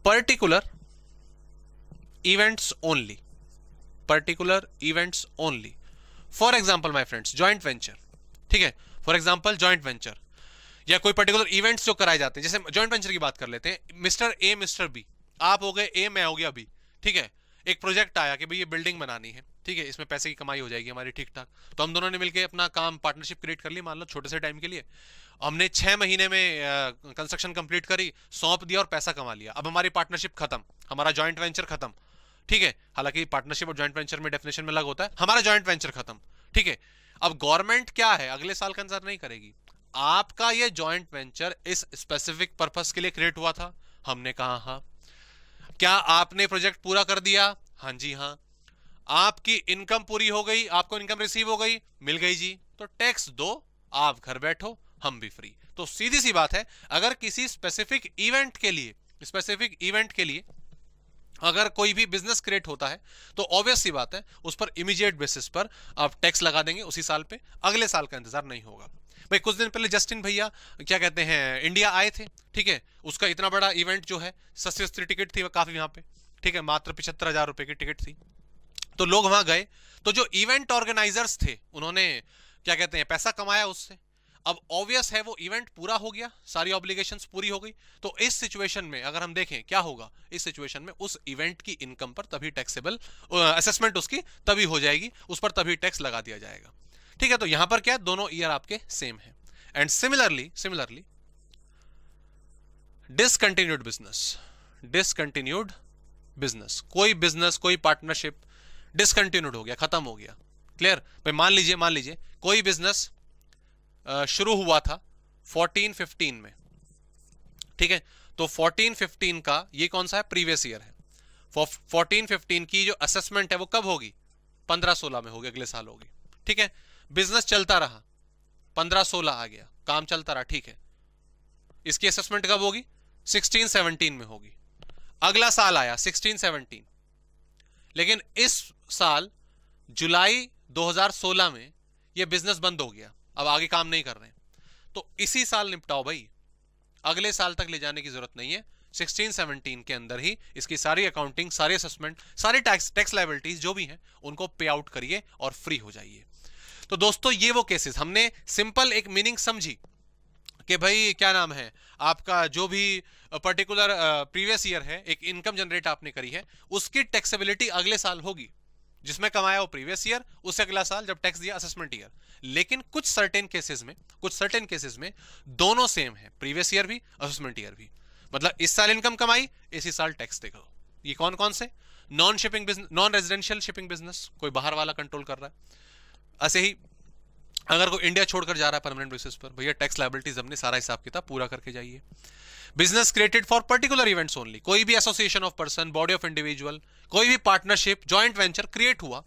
particular events only. For example my friends, joint venture. ठीक है, फॉर एग्जाम्पल जॉइंट वेंचर या कोई पर्टिकुलर इवेंट्स जो कराए जाते हैं, जैसे जॉइंट वेंचर की बात कर लेते हैं, मिस्टर ए मिस्टर बी, आप हो गए ए, मैं हो गया बी। ठीक है, एक प्रोजेक्ट आया कि भाई ये बिल्डिंग बनानी है, ठीक है, इसमें पैसे की कमाई हो जाएगी हमारी ठीक ठाक, तो हम दोनों ने मिलकर अपना काम पार्टनरशिप क्रिएट कर ली, मान लो छोटे से टाइम के लिए हमने 6 महीने में कंस्ट्रक्शन कंप्लीट करी, सौंप दिया और पैसा कमा लिया। अब हमारी पार्टनरशिप खत्म, हमारा जॉइंट वेंचर खत्म। ठीक है, हालांकि पार्टनरशिप और जॉइंट वेंचर में डेफिनेशन में अलग होता है, हमारा जॉइंट वेंचर खत्म। ठीक है, अब गवर्नमेंट क्या है, अगले साल कंसर्न नहीं करेगी, आपका ये जॉइंट वेंचर इस स्पेसिफिक पर्पस के लिए क्रिएट हुआ था, हमने कहा हाँ। क्या आपने प्रोजेक्ट पूरा कर दिया? हाँ जी हाँ। आपकी इनकम पूरी हो गई, आपको इनकम रिसीव हो गई, मिल गई जी, तो टैक्स दो, आप घर बैठो, हम भी फ्री। तो सीधी सी बात है, अगर किसी स्पेसिफिक इवेंट के लिए अगर कोई भी बिजनेस क्रिएट होता है तो ऑब्वियस सी बात है उस पर इमीडिएट बेसिस पर आप टैक्स लगा देंगे उसी साल पे, अगले साल का इंतजार नहीं होगा। भाई कुछ दिन पहले जस्टिन भैया क्या कहते हैं इंडिया आए थे। ठीक है, उसका इतना बड़ा इवेंट जो है, सस्ती टिकट थी काफी यहाँ पे। ठीक है, मात्र 75,000 रुपए की टिकट थी, तो लोग वहां गए, तो जो इवेंट ऑर्गेनाइजर्स थे उन्होंने क्या कहते हैं पैसा कमाया उससे। अब ऑब्वियस है वो इवेंट पूरा हो गया, सारी ऑब्लिगेशंस पूरी हो गई, तो इस सिचुएशन में अगर हम देखें क्या होगा, इस सिचुएशन में उस इवेंट की इनकम पर तभी टैक्सेबल असेसमेंट उसकी तभी हो जाएगी, उस पर तभी टैक्स लगा दिया जाएगा। ठीक है, तो यहां पर क्या है, दोनों ईयर आपके सेम है। एंड सिमिलरली डिसकंटिन्यूड बिजनेस, कोई बिजनेस, कोई पार्टनरशिप डिसकंटिन्यूड हो गया, खत्म हो गया। क्लियर भाई, मान लीजिए कोई बिजनेस शुरू हुआ था 14-15 में। ठीक है, तो 14-15 का ये कौन सा है, प्रीवियस ईयर है। 14-15 की जो असेसमेंट है वो कब होगी, 15-16 में होगी, अगले साल होगी। ठीक है, बिजनेस चलता रहा, 15-16 आ गया, काम चलता रहा। ठीक है, इसकी असेसमेंट कब होगी, 16-17 में होगी। अगला साल आया 16-17, लेकिन इस साल जुलाई 2016 में ये बिजनेस बंद हो गया, अब आगे काम नहीं कर रहे हैं, तो इसी साल निपटाओ भाई, अगले साल तक ले जाने की जरूरत नहीं है। 16-17 के अंदर ही इसकी सारी अकाउंटिंग, सारी असेसमेंट, सारी टैक्स लायबिलिटीज जो भी हैं उनको पे आउट करिए और फ्री हो जाइए। तो दोस्तों ये वो केसेस, हमने सिंपल एक मीनिंग समझी कि भाई क्या नाम है आपका, जो भी पर्टिकुलर प्रीवियस ईयर है, एक इनकम जनरेट आपने करी है, उसकी टैक्सेबिलिटी अगले साल होगी, जिसमें कमाया हो प्रीवियस ईयर, उससे अगला साल जब टैक्स दिया असेसमेंट ईयर। लेकिन कुछ सर्टेन केसेस में दोनों सेम है, प्रीवियस ईयर भी, असेसमेंट ईयर भी, मतलब इस साल इनकम कमाई, इसी साल टैक्स देगा। ये कौन कौन से, नॉन रेजिडेंशियल शिपिंग बिजनेस, कोई बाहर वाला कंट्रोल कर रहा है। ऐसे ही अगर कोई इंडिया छोड़कर जा रहा है परमानेंट बेसिस पर, भैया टैक्स लायबिलिटीज हमने सारा हिसाब किताब पूरा करके जाइए। Business created for particular events only, कोई भी association of person, body of individual, कोई भी पार्टनरशिप, जॉइंट वेंचर क्रिएट हुआ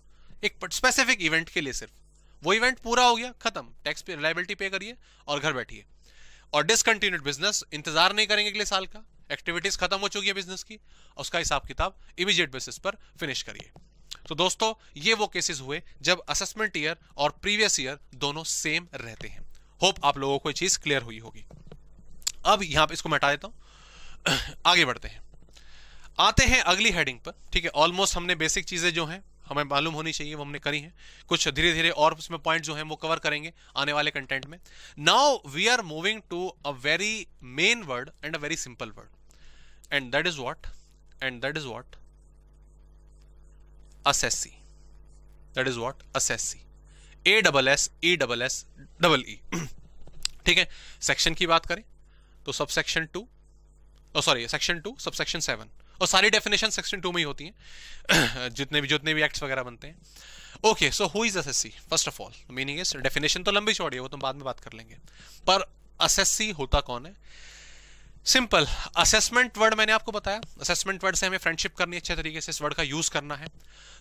एक स्पेसिफिक इवेंट के लिए, सिर्फ वो इवेंट पूरा हो गया, खत्म, टैक्स पे लायबिलिटी पे करिए और घर बैठिए। और डिसकंटिन्यूड बिजनेस, इंतजार नहीं करेंगे अगले साल का, एक्टिविटीज खत्म हो चुकी है बिजनेस की, उसका हिसाब किताब इमीडिएट बेसिस पर फिनिश करिए। तो दोस्तों ये वो केसेस हुए जब असेसमेंट ईयर और प्रीवियस ईयर दोनों सेम रहते हैं। होप आप लोगों को ये चीज क्लियर हुई होगी। अब यहां पे इसको मैं हटा देता हूं, आगे बढ़ते हैं, आते हैं अगली हेडिंग पर। ठीक है, ऑलमोस्ट हमने बेसिक चीजें जो हैं हमें मालूम होनी चाहिए वो हमने करी हैं, कुछ धीरे धीरे और उसमें पॉइंट जो हैं वो कवर करेंगे आने वाले कंटेंट में। Now we are moving to a very main word and a very simple word, and that is what, and that is what? Assessee. That is what? Assessee. ASSESSEE. ठीक है, section की बात करें तो सबसेक्शन 2, सॉरी सेक्शन 2 सबसेक्शन 7, और सारी definition section 2 में ही होती हैं जितने भी एक्ट्स वगैरह बनते हैं. Okay, so who is assessee? First of all meaning is, definition तो लंबी चौड़ी है, वो तो बाद में बात कर लेंगे, पर असेसी होता कौन है? सिंपल, असेसमेंट वर्ड मैंने आपको बताया, असेसमेंट वर्ड से हमें फ्रेंडशिप करनी, अच्छे तरीके से इस वर्ड का यूज करना है.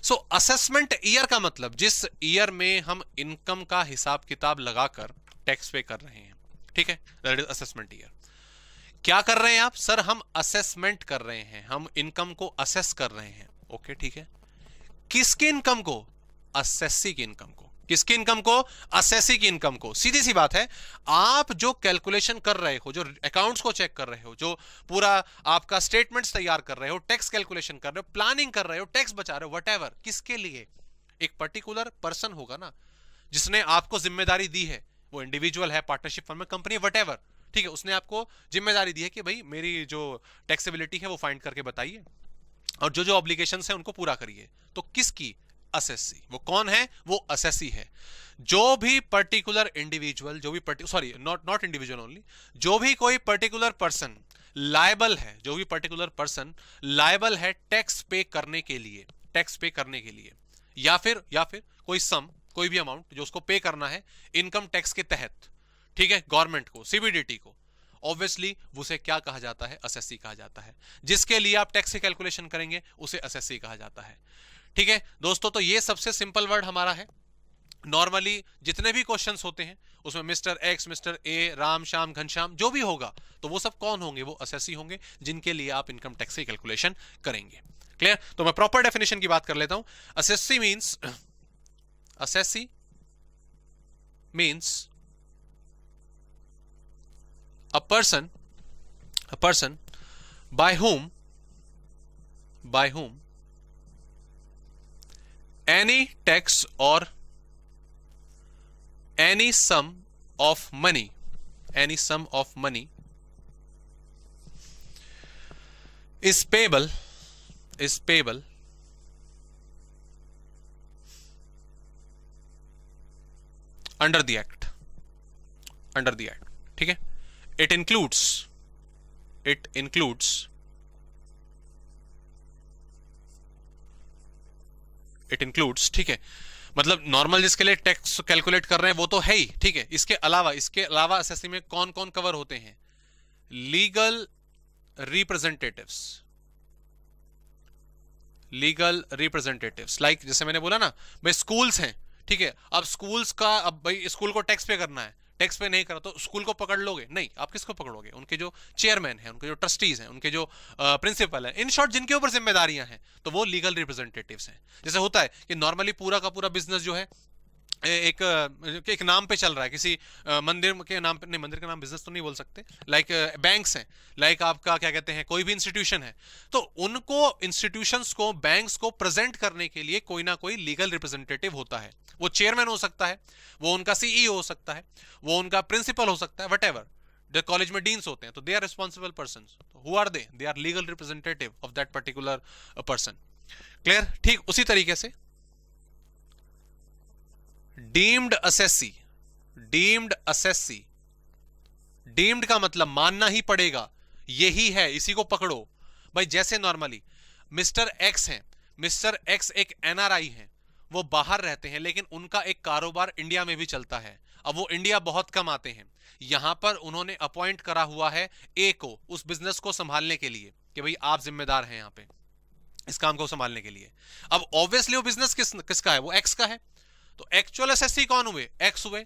सो असेसमेंट ईयर का मतलब जिस ईयर में हम इनकम का हिसाब किताब लगाकर टैक्स पे कर रहे हैं, ठीक है, दैट इज असेसमेंट ईयर. क्या कर रहे हैं आप? सर हम असेसमेंट कर रहे हैं, हम इनकम को असेस कर रहे हैं. ओके, ठीक है, किसकी इनकम को? असेसी की इनकम को. किसकी इनकम को? असेसी की इनकम को. सीधी सी बात है, आप जो कैलकुलेशन कर रहे हो, जो अकाउंट्स को चेक कर रहे हो, जो पूरा आपका स्टेटमेंट्स तैयार कर रहे हो, टैक्स कैलकुलेशन कर रहे हो, प्लानिंग कर रहे हो, टैक्स बचा रहे हो, व्हाटएवर, किसके लिए? एक पर्टिकुलर पर्सन होगा ना जिसने आपको जिम्मेदारी दी है, वो इंडिविजुअल है, पार्टनरशिप फर्म में, कंपनी, व्हाटएवर, ठीक है, उसने आपको जिम्मेदारी दी है कि भाई मेरी जो टैक्सेबिलिटी है वो फाइंड करके बताइए और जो जो ऑब्लिगेशंस हैं उनको पूरा करिए. तो किसकी? असेसी. वो कौन है? वो असेसी है. जो भी पर्टिकुलर इंडिविजुअल, जो भी सॉरी नॉट इंडिविजुअल ओनली, जो भी कोई पर्टिकुलर पर्सन लायबल है, जो भी पर्टिकुलर पर्सन लायबल है टैक्स पे करने के लिए, टैक्स पे करने के लिए, या फिर कोई सम, कोई भी अमाउंट जो उसको पे करना है इनकम टैक्स के तहत, ठीक है, गवर्नमेंट को, सीबीडीटी को, ऑब्वियसली उसे क्या कहा जाता है? असेसी कहा जाता है. जिसके लिए आप टैक्स की कैलकुलेशन करेंगे उसे असेसी कहा जाता है. ठीक है दोस्तों, तो ये सबसे सिंपल वर्ड हमारा है. नॉर्मली जितने भी क्वेश्चंस होते हैं उसमें mister X, mister A, Ram, Shyam, Ghanshyam, जो भी होगा, तो वो सब कौन होंगे? वो असेसी होंगे, जिनके लिए आप इनकम टैक्स की कैलकुलेशन करेंगे. क्लियर? तो मैं प्रॉपर डेफिनेशन की बात कर लेता हूं. Assessee means a person by whom any tax or any sum of money is payable under the act. ठीक है, it includes, ठीक है, मतलब नॉर्मल जिसके लिए टैक्स कैलकुलेट कर रहे हैं वो तो है ही, ठीक है, इसके अलावा असेसी में कौन कौन कवर होते हैं? लीगल रिप्रेजेंटेटिव्स, लाइक जैसे मैंने बोला ना भाई, स्कूल्स हैं, ठीक है, अब स्कूल्स का, अब भाई स्कूल को टैक्स पे करना है, टैक्स पे नहीं करा तो स्कूल को पकड़ लोगे? नहीं. आप किसको पकड़ोगे? उनके जो चेयरमैन हैं, उनके जो ट्रस्टीज हैं, उनके जो प्रिंसिपल हैं, इन शॉर्ट जिनके ऊपर जिम्मेदारियां हैं, तो वो लीगल रिप्रेजेंटेटिव्स हैं. जैसे होता है कि नॉर्मली पूरा का पूरा बिजनेस जो है एक नाम पे चल रहा है, किसी मंदिर के नाम पे, नहीं मंदिर के नाम बिजनेस तो नहीं बोल सकते, लाइक बैंक्स हैं, लाइक आपका क्या कहते हैं, कोई भी इंस्टीट्यूशन है, तो उनको, इंस्टीट्यूशंस को, बैंक्स को प्रेजेंट करने के लिए कोई ना कोई लीगल रिप्रेजेंटेटिव होता है. वो चेयरमैन हो सकता है, वो उनका सीईओ हो सकता है, वो उनका प्रिंसिपल हो सकता है, व्हाटएवर. जो कॉलेज में डीन्स होते हैं, तो they are responsible person. Who are they are legal representative of that particular person. Clear? ठीक उसी तरीके से डीम्ड असेसी का मतलब मानना ही पड़ेगा, यही है, इसी को पकड़ो भाई. जैसे नॉर्मली मिस्टर एक्स एक एनआरआई हैं, वो बाहर रहते हैं लेकिन उनका एक कारोबार इंडिया में भी चलता है. अब वो इंडिया बहुत कम आते हैं, यहां पर उन्होंने अपॉइंट करा हुआ है ए को उस बिजनेस को संभालने के लिए कि भाई आप जिम्मेदार हैं यहाँ पे इस काम को संभालने के लिए. अब ऑब्वियसली वो बिजनेस किसका है? वो एक्स का है. तो एक्चुअल असेसी कौन हुए? एक्स हुए,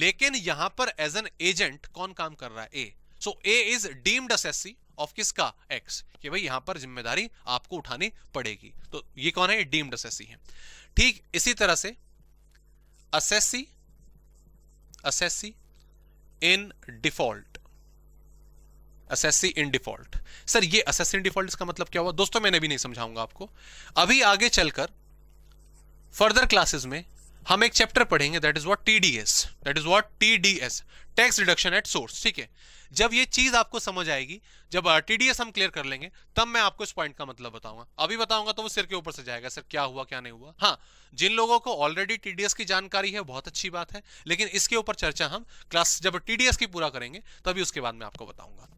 लेकिन यहां पर एज एन एजेंट कौन काम कर रहा है? A. So A is deemed assessee of किसका? एक्स. कि भाई यहां पर जिम्मेदारी आपको उठानी पड़ेगी. तो ये कौन है? डीम्ड असेसी है. ठीक इसी तरह से असेसी इन डिफॉल्ट. सर ये असेसी इन डिफॉल्ट इसका मतलब क्या हुआ? दोस्तों मैंने भी नहीं समझाऊंगा आपको, अभी आगे चलकर फर्दर क्लासेस में हम एक चैप्टर पढ़ेंगे that is what TDS, that is what TDS, tax deduction at source. ठीक है, जब ये चीज आपको समझ आएगी, जब टीडीएस हम क्लियर कर लेंगे, तब मैं आपको इस पॉइंट का मतलब बताऊंगा। अभी बताऊंगा तो वो सिर के ऊपर से जाएगा, सर क्या हुआ क्या नहीं हुआ। हाँ, जिन लोगों को ऑलरेडी टीडीएस की जानकारी है बहुत अच्छी बात है, लेकिन इसके ऊपर चर्चा हम क्लास जब टीडीएस की पूरा करेंगे तभी उसके बाद में आपको बताऊंगा।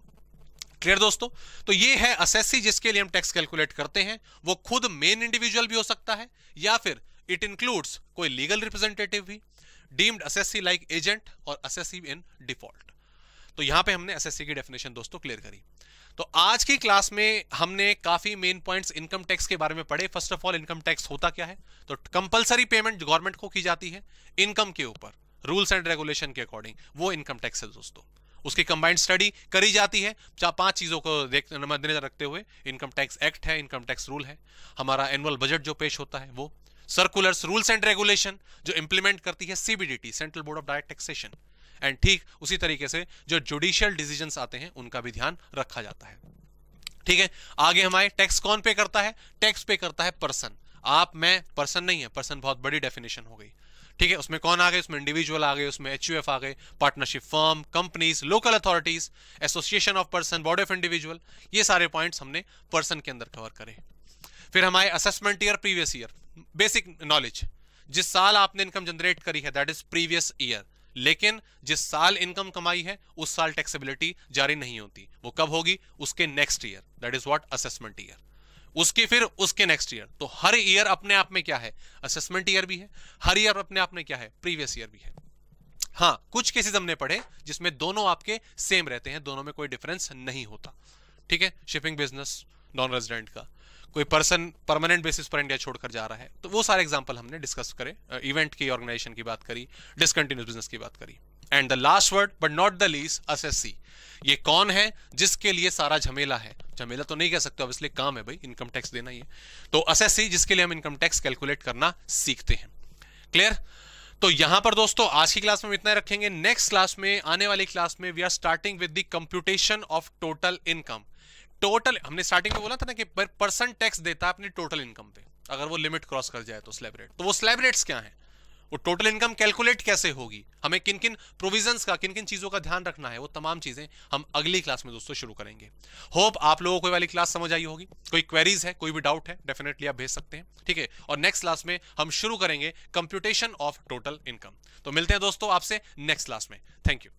क्लियर दोस्तों? तो ये है एसएससी जिसके लिए हम टैक्स कैलकुलेट करते हैं। वो खुद मेन इंडिविजुअल भी हो सकता है या फिर इट इंक्लूड्स कोई लीगल रिप्रेजेंटेटिव भी, डीम्ड एसएससी लाइक एजेंट और एसएससी इन डिफॉल्ट। तो यहां पे हमने एसएससी की डेफिनेशन दोस्तों क्लियर करी। तो आज की क्लास में हमने काफी मेन पॉइंट्स इनकम टैक्स के बारे में पढ़े। First of all income tax होता क्या है, तो कंपलसरी पेमेंट गवर्नमेंट को की जाती है इनकम के ऊपर, रूल्स एंड रेगुलेशन के अकॉर्डिंग, वो इनकम टैक्स है दोस्तों। उसकी कंबाइंड स्टडी करी जाती है, चार पांच चीजों को मद्देनजर रखते हुए। इनकम टैक्स एक्ट है, इनकम टैक्स रूल है, हमारा एनुअल बजट जो पेश होता है वो, सर्कुलर्स रूल्स एंड रेगुलेशन जो इंप्लीमेंट करती है CBDT, central board of direct taxation, and ठीक उसी तरीके से जो जुडिशियल डिसीजंस आते हैं उनका भी ध्यान रखा जाता है। ठीक है, आगे हमारे टैक्स कौन पे करता है? टैक्स पे करता है पर्सन, आप मैं पर्सन नहीं है, पर्सन बहुत बड़ी डेफिनेशन हो गई। ठीक है, उसमें कौन आ गए? उसमें इंडिविजुअल आ गए, उसमें एचयूएफ आ गए, partnership firm, companies, local authorities, association of person, body of individual, ये सारे पॉइंट्स हमने पर्सन के अंदर कवर करे। फिर हमारे assessment year, previous year, basic knowledge, जिस साल आपने इनकम जनरेट करी है दैट इज प्रीवियस ईयर, लेकिन जिस साल इनकम कमाई है उस साल टैक्सेबिलिटी जारी नहीं होती, वो कब होगी? उसके next year, that is what assessment year, उसकी फिर उसके नेक्स्ट ईयर। तो हर ईयर अपने आप में क्या है? असेसमेंट ईयर भी है, हर ईयर अपने आप में क्या है? प्रीवियस ईयर भी है। हाँ, कुछ केसेस हमने पढ़े जिसमें दोनों आपके सेम रहते हैं, दोनों में कोई डिफरेंस नहीं होता। ठीक है, शिपिंग बिजनेस नॉन रेजिडेंट का, कोई पर्सन परमानेंट बेसिस पर इंडिया छोड़कर जा रहा है, तो वो सारे एग्जांपल हमने डिस्कस करे। इवेंट की, ऑर्गेनाइजेशन की बात करी, डिसकंटिन्यूअस बिजनेस की बात करी, and the last word but not the least, SSC. ये कौन है जिसके लिए सारा झमेला है? झमेला तो नहीं कह सकते ऑब्वियसली, काम है भाई, इनकम टैक्स देना ही है। तो एसएससी जिसके लिए हम इनकम टैक्स कैलकुलेट करना सीखते हैं। क्लियर? तो यहां पर दोस्तों आज की क्लास में इतना रखेंगे। नेक्स्ट क्लास में, आने वाली क्लास में, we are starting with the computation of total income. Total हमने स्टार्टिंग में बोला था ना कि पर्सन टैक्स देता है अपनी टोटल इनकम पे, अगर वो लिमिट क्रॉस कर जाए तो स्लैब रेट। तो वो स्लैब रेट्स क्या है, वो टोटल इनकम कैलकुलेट कैसे होगी, हमें किन किन प्रोविजंस का, किन किन चीजों का ध्यान रखना है, वो तमाम चीजें हम अगली क्लास में दोस्तों शुरू करेंगे। होप आप लोगों को वाली क्लास समझ आई होगी। कोई क्वेरीज है, कोई भी डाउट है, डेफिनेटली आप भेज सकते हैं। ठीक है, और नेक्स्ट क्लास में हम शुरू करेंगे कंप्यूटेशन ऑफ टोटल इनकम। तो मिलते हैं दोस्तों आपसे नेक्स्ट क्लास में। Thank you.